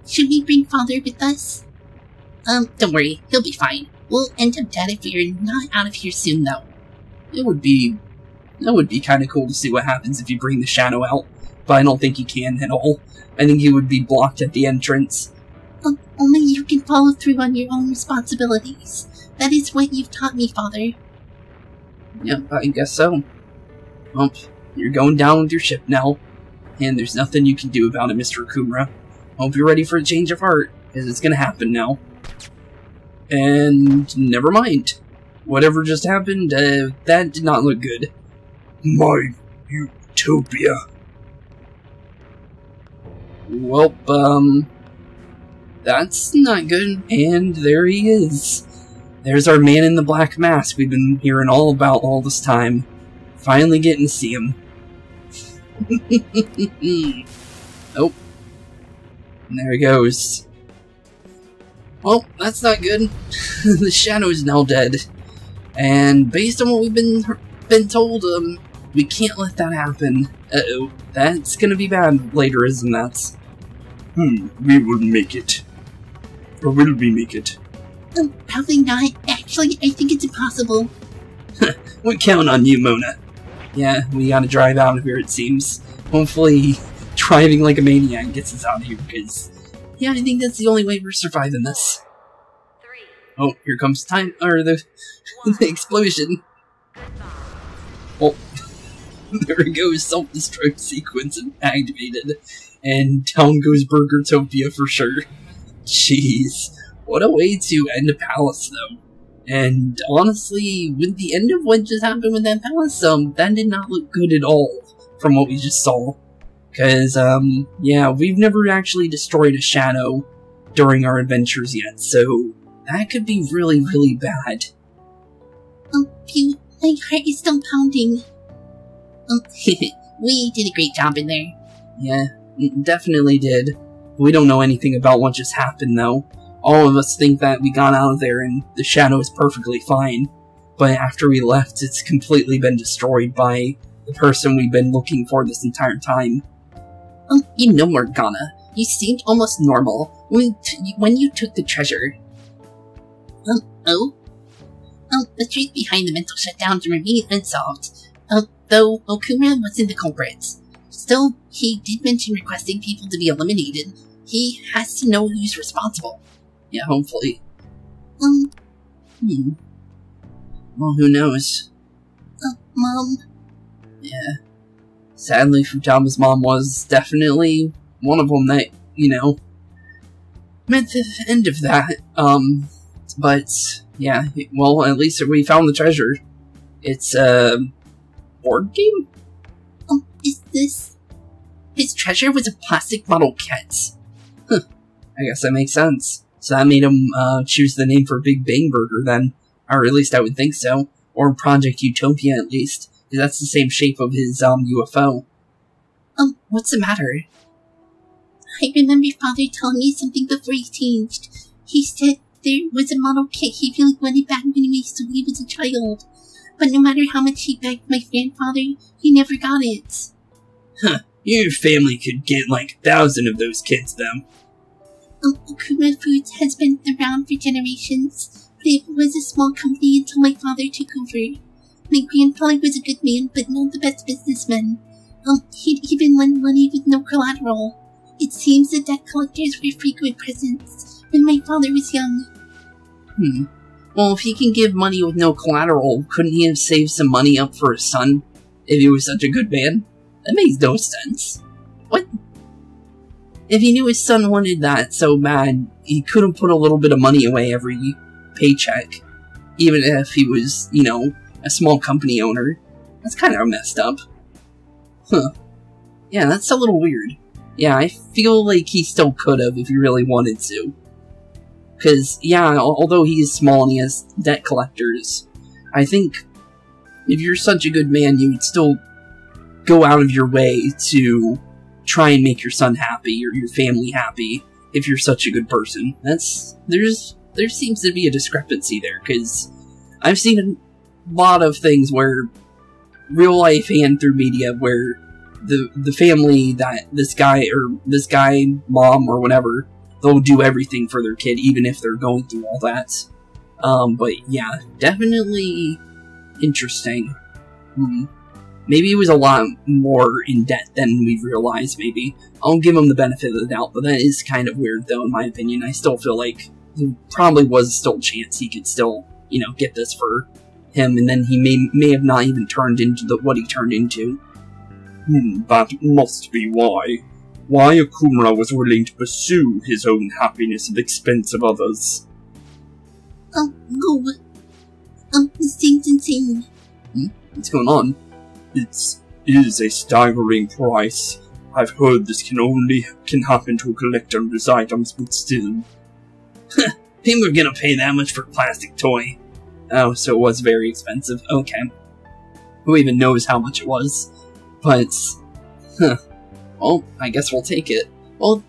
Should we bring Father with us? Don't worry. He'll be fine. We'll end up dead if we're not out of here soon, though. That would be kind of cool to see what happens if you bring the shadow out, but I don't think he can at all. I think he would be blocked at the entrance. Only you can follow through on your own responsibilities. That is what you've taught me, Father. Yep, I guess so. Well, you're going down with your ship now, and there's nothing you can do about it, Mr. Okumura. Hope you're ready for a change of heart, because it's going to happen now. And never mind. Whatever just happened, that did not look good. My utopia. Welp, that's not good, and there he is. There's our man in the black mask we've been hearing all about all this time. Finally getting to see him. Oh. And there he goes. Well, that's not good. The shadow is now dead. And based on what we've been told, we can't let that happen. Uh-oh. That's gonna be bad later, isn't that? We will make it. Or will we make it? Probably not. Actually, I think it's impossible. We count on you, Mona. Yeah, we gotta drive out of here, it seems. Hopefully, driving like a maniac gets us out of here, because... yeah, I think that's the only way we're surviving this. Oh, here comes time... or the... the explosion. Oh. There we go, self-destruct sequence activated. And down goes Burgertopia for sure. Jeez. What a way to end a palace, though. And honestly, with the end of what just happened with that palace, that did not look good at all from what we just saw. Because, yeah, we've never actually destroyed a shadow during our adventures yet, so that could be really, really bad. Oh, Pew, my heart is still pounding. Oh, we did a great job in there. Yeah, definitely did. We don't know anything about what just happened, though. All of us think that we got out of there and the shadow is perfectly fine, but after we left, it's completely been destroyed by the person we've been looking for this entire time. Oh, you know, Morgana, you seemed almost normal when you took the treasure. Oh, the truth behind the mental shutdowns remains unsolved, though Okumura wasn't the culprit. Still, he did mention requesting people to be eliminated. He has to know who's responsible. Yeah, hopefully. Well, who knows? Mom? Yeah. Sadly, Futaba's mom was definitely one of them that, you know, meant the end of that. But, yeah, well, at least we found the treasure. It's a board game? Is this... his treasure was a plastic model cat. Huh, I guess that makes sense. So that made him choose the name for Big Bang Burger then, or at least I would think so, or Project Utopia at least, because that's the same shape of his UFO. What's the matter? I remember Father telling me something before he changed. He said there was a model kit he really wanted back when he used to leave as a child, but no matter how much he begged my grandfather, he never got it. Huh, your family could get like 1,000 of those kits though. Kura Foods has been around for generations, but it was a small company until my father took over. My grandfather was a good man, but not the best businessman. He'd even lend money with no collateral. It seems the debt collectors were frequent presents when my father was young. Well, if he can give money with no collateral, couldn't he have saved some money up for his son, if he was such a good man? That makes no sense. What? If he knew his son wanted that so bad, he could have put a little bit of money away every paycheck. Even if he was, you know, a small company owner. That's kind of messed up. Huh. Yeah, that's a little weird. Yeah, I feel like he still could have if he really wanted to. Because, yeah, although he is small and he has debt collectors, I think if you're such a good man, you would still go out of your way to... try and make your son happy, or your family happy, if you're such a good person. There seems to be a discrepancy there, because I've seen a lot of things where, real life and through media, where the family that this guy, mom, or whatever, they'll do everything for their kid, even if they're going through all that. But yeah, definitely interesting. Maybe he was a lot more in debt than we realized, maybe. I'll give him the benefit of the doubt, but that is kind of weird, though, in my opinion. I still feel like there probably was still a chance he could still, you know, get this for him, and then he may have not even turned into what he turned into. That must be why. Why Okumura was willing to pursue his own happiness at the expense of others. Oh, what? Oh, this thing's insane. Hmm? What's going on? It is a staggering price. I've heard this can happen to a collector of these items, but still. People are gonna pay that much for a plastic toy. Oh, so it was very expensive. Okay. Who even knows how much it was? But, huh. Well, I guess we'll take it. Well,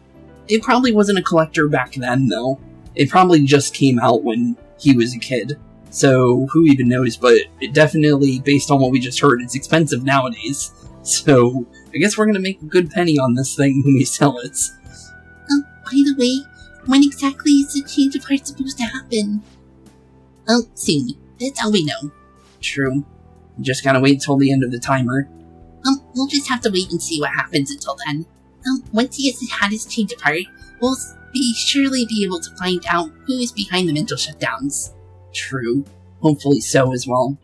it probably wasn't a collector back then, though. It probably just came out when he was a kid. So, who even knows, but it definitely, based on what we just heard, it's expensive nowadays. So, I guess we're gonna make a good penny on this thing when we sell it. Oh, by the way, when exactly is the change of heart supposed to happen? Oh, soon. That's all we know. True. Just gotta wait until the end of the timer. We'll just have to wait and see what happens until then. Once he has had his change of heart, we'll surely be able to find out who is behind the mental shutdowns. True. Hopefully so as well.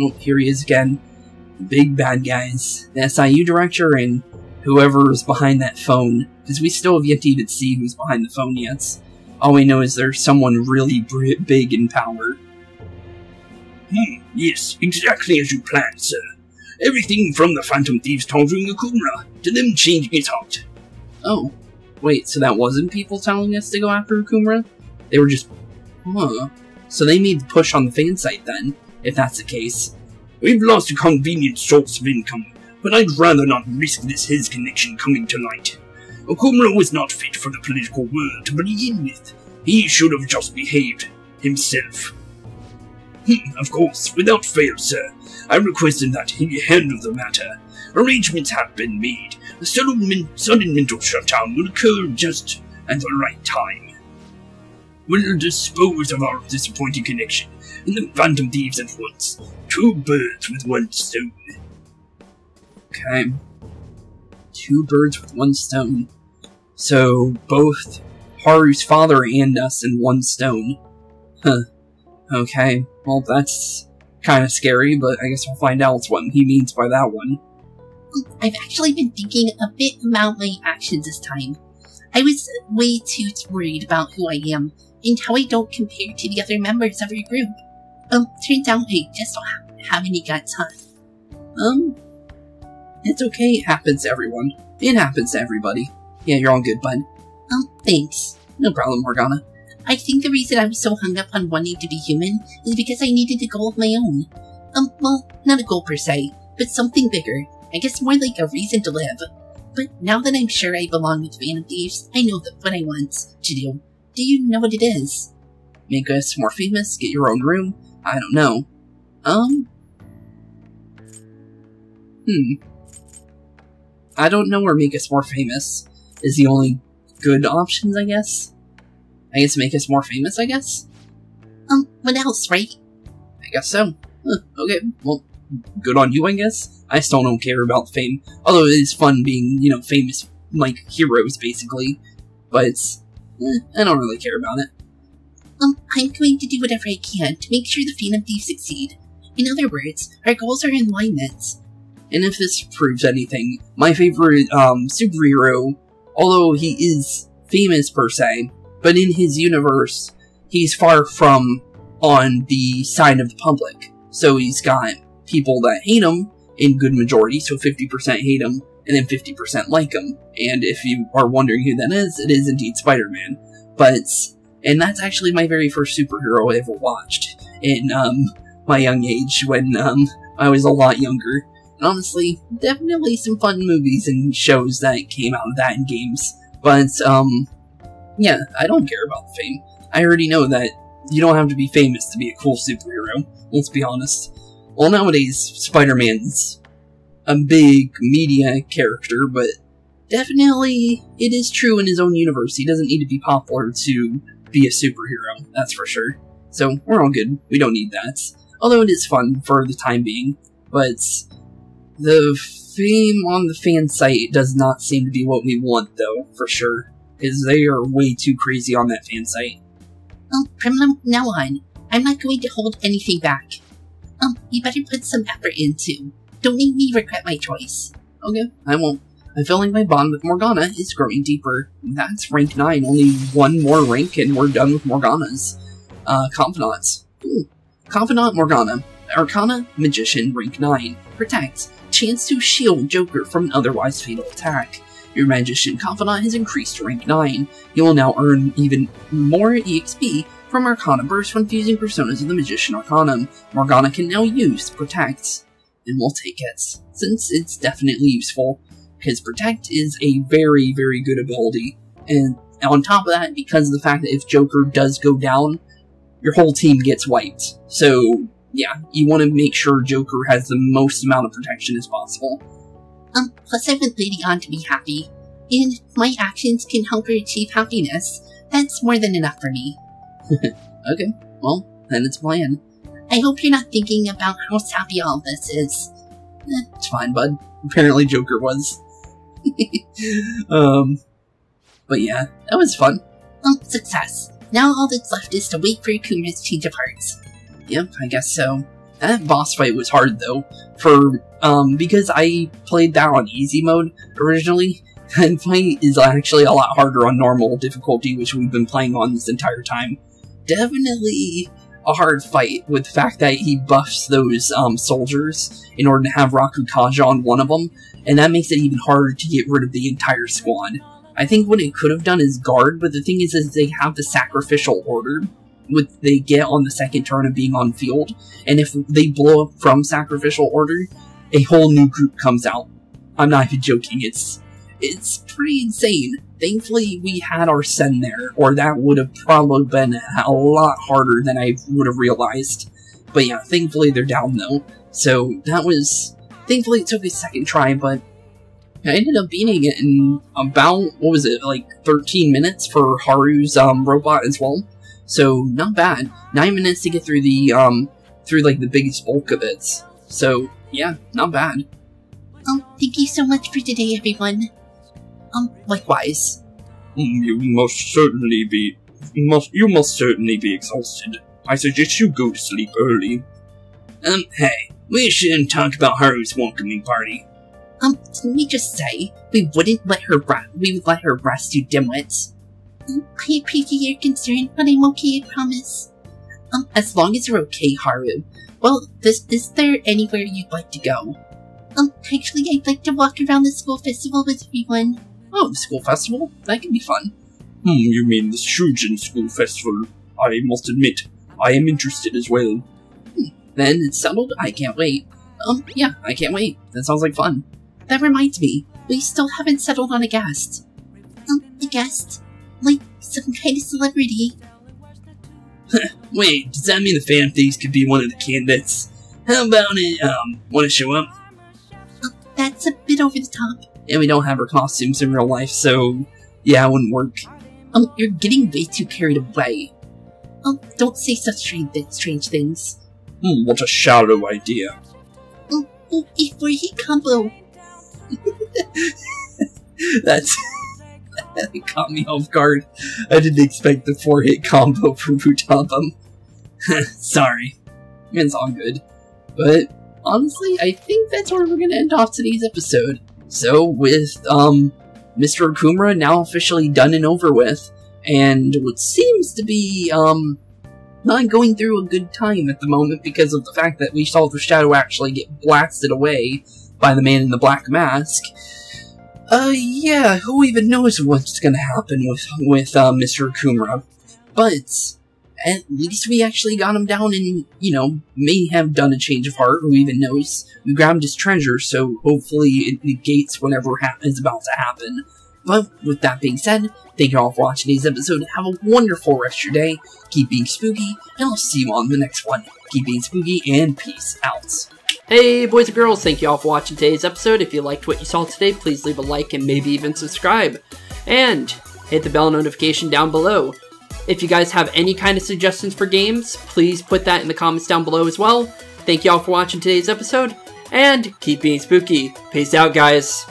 Oh, here he is again. The big bad guys. The SIU director and whoever is behind that phone. Because we still have yet to even see who's behind the phone yet. All we know is there's someone really big in power. Yes, exactly as you planned, sir. Everything from the Phantom Thieves torturing Okumura to them changing his heart. Oh. Wait, so that wasn't people telling us to go after Okumura? They were just... Huh. So they made the push on the fan site then, if that's the case. We've lost a convenient source of income, but I'd rather not risk his connection coming to light. Okumura was not fit for the political world to begin with. He should have just behaved himself. Of course, without fail, sir. I requested that he handle the matter. Arrangements have been made. A sudden mental shutdown will occur just at the right time. We'll dispose of our disappointing connection and the Phantom Thieves at once. Two birds with one stone. Okay. Two birds with one stone. So, both Haru's father and us in one stone. Huh. Okay. Well, that's kind of scary, but I guess we'll find out what he means by that one. I've actually been thinking a bit about my actions this time. I was way too worried about who I am and how I don't compare to the other members of your group. Turns out I just don't have any guts, huh? It's okay, it happens to everyone. It happens to everybody. Yeah, you're all good, bud. Thanks. No problem, Morgana. I think the reason I was so hung up on wanting to be human is because I needed a goal of my own. Well, not a goal per se, but something bigger. I guess more like a reason to live. But now that I'm sure I belong with Phantom Thieves, I know what I want to do. Do you know what it is? Make us more famous? Get your own room? I don't know. I don't know, or make us more famous is the only good options, I guess. I guess make us more famous, I guess? What else, right? I guess so. Okay, well, good on you, I guess. I still don't care about fame. Although it is fun being, you know, famous, like, heroes, basically. But, I don't really care about it. I'm going to do whatever I can to make sure the Phantom Thieves succeed. In other words, our goals are in alignment. And if this proves anything, my favorite, superhero, although he is famous per se, but in his universe, he's far from on the side of the public. So he's got people that hate him, in good majority, so 50% hate him, and then 50% like him. And if you are wondering who that is, it is indeed Spider-Man. And that's actually my very first superhero I ever watched in my young age, when I was a lot younger. And honestly, definitely some fun movies and shows that came out of that in games. But, yeah, I don't care about the fame. I already know that you don't have to be famous to be a cool superhero, let's be honest. Well, nowadays, Spider-Man's a big media character, but definitely it is true in his own universe. He doesn't need to be popular to be a superhero, that's for sure. So, we're all good. We don't need that. Although it is fun for the time being, but the fame on the fan site does not seem to be what we want, though, for sure. Because they are way too crazy on that fan site. From now on, I'm not going to hold anything back. You better put some effort in, too. Don't make me regret my choice. Okay, I won't. I'm feeling my bond with Morgana is growing deeper. That's rank 9, only one more rank and we're done with Morgana's. Confidants. Ooh. Confidant Morgana. Arcana Magician Rank 9. Protect. Chance to shield Joker from an otherwise fatal attack. Your Magician Confidant has increased to rank 9. You will now earn even more EXP from Arcana Burst when fusing Personas of the Magician Arcanum. Morgana can now use Protect. And we'll take it, since it's definitely useful. Because Protect is a very, very good ability. And on top of that, because of the fact that if Joker does go down, your whole team gets wiped. So, yeah, you want to make sure Joker has the most amount of protection as possible. Plus I've been leading on to be happy, and my actions can help her achieve happiness. That's more than enough for me. Okay, well, then it's planned. I hope you're not thinking about how sappy all this is. It's fine, bud. Apparently Joker was. But yeah, that was fun. Success. Now all that's left is to wait for Akuma's change of hearts. Yep, I guess so. That boss fight was hard, though, for, because I played that on easy mode originally, and fight is actually a lot harder on normal difficulty, which we've been playing on this entire time. Definitely a hard fight, with the fact that he buffs those, soldiers in order to have Rakukaja on one of them, and that makes it even harder to get rid of the entire squad. I think what it could have done is guard, but the thing is they have the sacrificial order, which they get on the second turn of being on field, and if they blow up from sacrificial order, a whole new group comes out. I'm not even joking, it's pretty insane. Thankfully we had Arsene there, or that would have probably been a lot harder than I would have realized. But yeah, thankfully they're down though, so that was... Thankfully it took a second try, but I ended up beating it in about, what was it, like 13 minutes for Haru's robot as well. So, not bad. 9 minutes to get through the, through, like, the biggest bulk of it. So, yeah, not bad. Thank you so much for today, everyone. Likewise. You must certainly be exhausted. I suggest you go to sleep early. Hey, we shouldn't talk about Haru's welcoming party. Didn't we just say we would let her rest, you dimwits? I appreciate your concern, but I'm okay, I promise. As long as you're okay, Haru. Well, is there anywhere you'd like to go? Actually, I'd like to walk around the school festival with everyone. Oh, the school festival? That could be fun. You mean the Shujin School Festival? I must admit, I am interested as well. Then it's settled, I can't wait. Yeah, I can't wait. That sounds like fun. That reminds me, we still haven't settled on a guest. A guest? Like, some kind of celebrity. Wait, does that mean the Phantom Thieves could be one of the candidates? How about it, wanna show up? That's a bit over the top. And we don't have our costumes in real life, so... Yeah, it wouldn't work. You're getting way too carried away. Don't say such strange things. What a shallow idea. A 4-hit combo. That's... It caught me off guard. I didn't expect the 4-hit combo from Futaba. Sorry. It's all good. But, honestly, I think that's where we're gonna end off today's episode. So, with, Mr. Okumura now officially done and over with, and what seems to be, not going through a good time at the moment because of the fact that we saw the shadow actually get blasted away by the man in the black mask. Yeah, who even knows what's gonna happen with Mr. Okumura. But, at least we actually got him down and, you know, may have done a change of heart, who even knows. We grabbed his treasure, so hopefully it negates whatever is about to happen. But, with that being said, thank you all for watching today's episode, have a wonderful rest of your day, keep being spooky, and I'll see you on the next one. Keep being spooky, and peace out. Hey boys and girls, thank you all for watching today's episode. If you liked what you saw today, please leave a like and maybe even subscribe. And hit the bell notification down below. If you guys have any kind of suggestions for games, please put that in the comments down below as well. Thank you all for watching today's episode, and keep being spooky. Peace out, guys.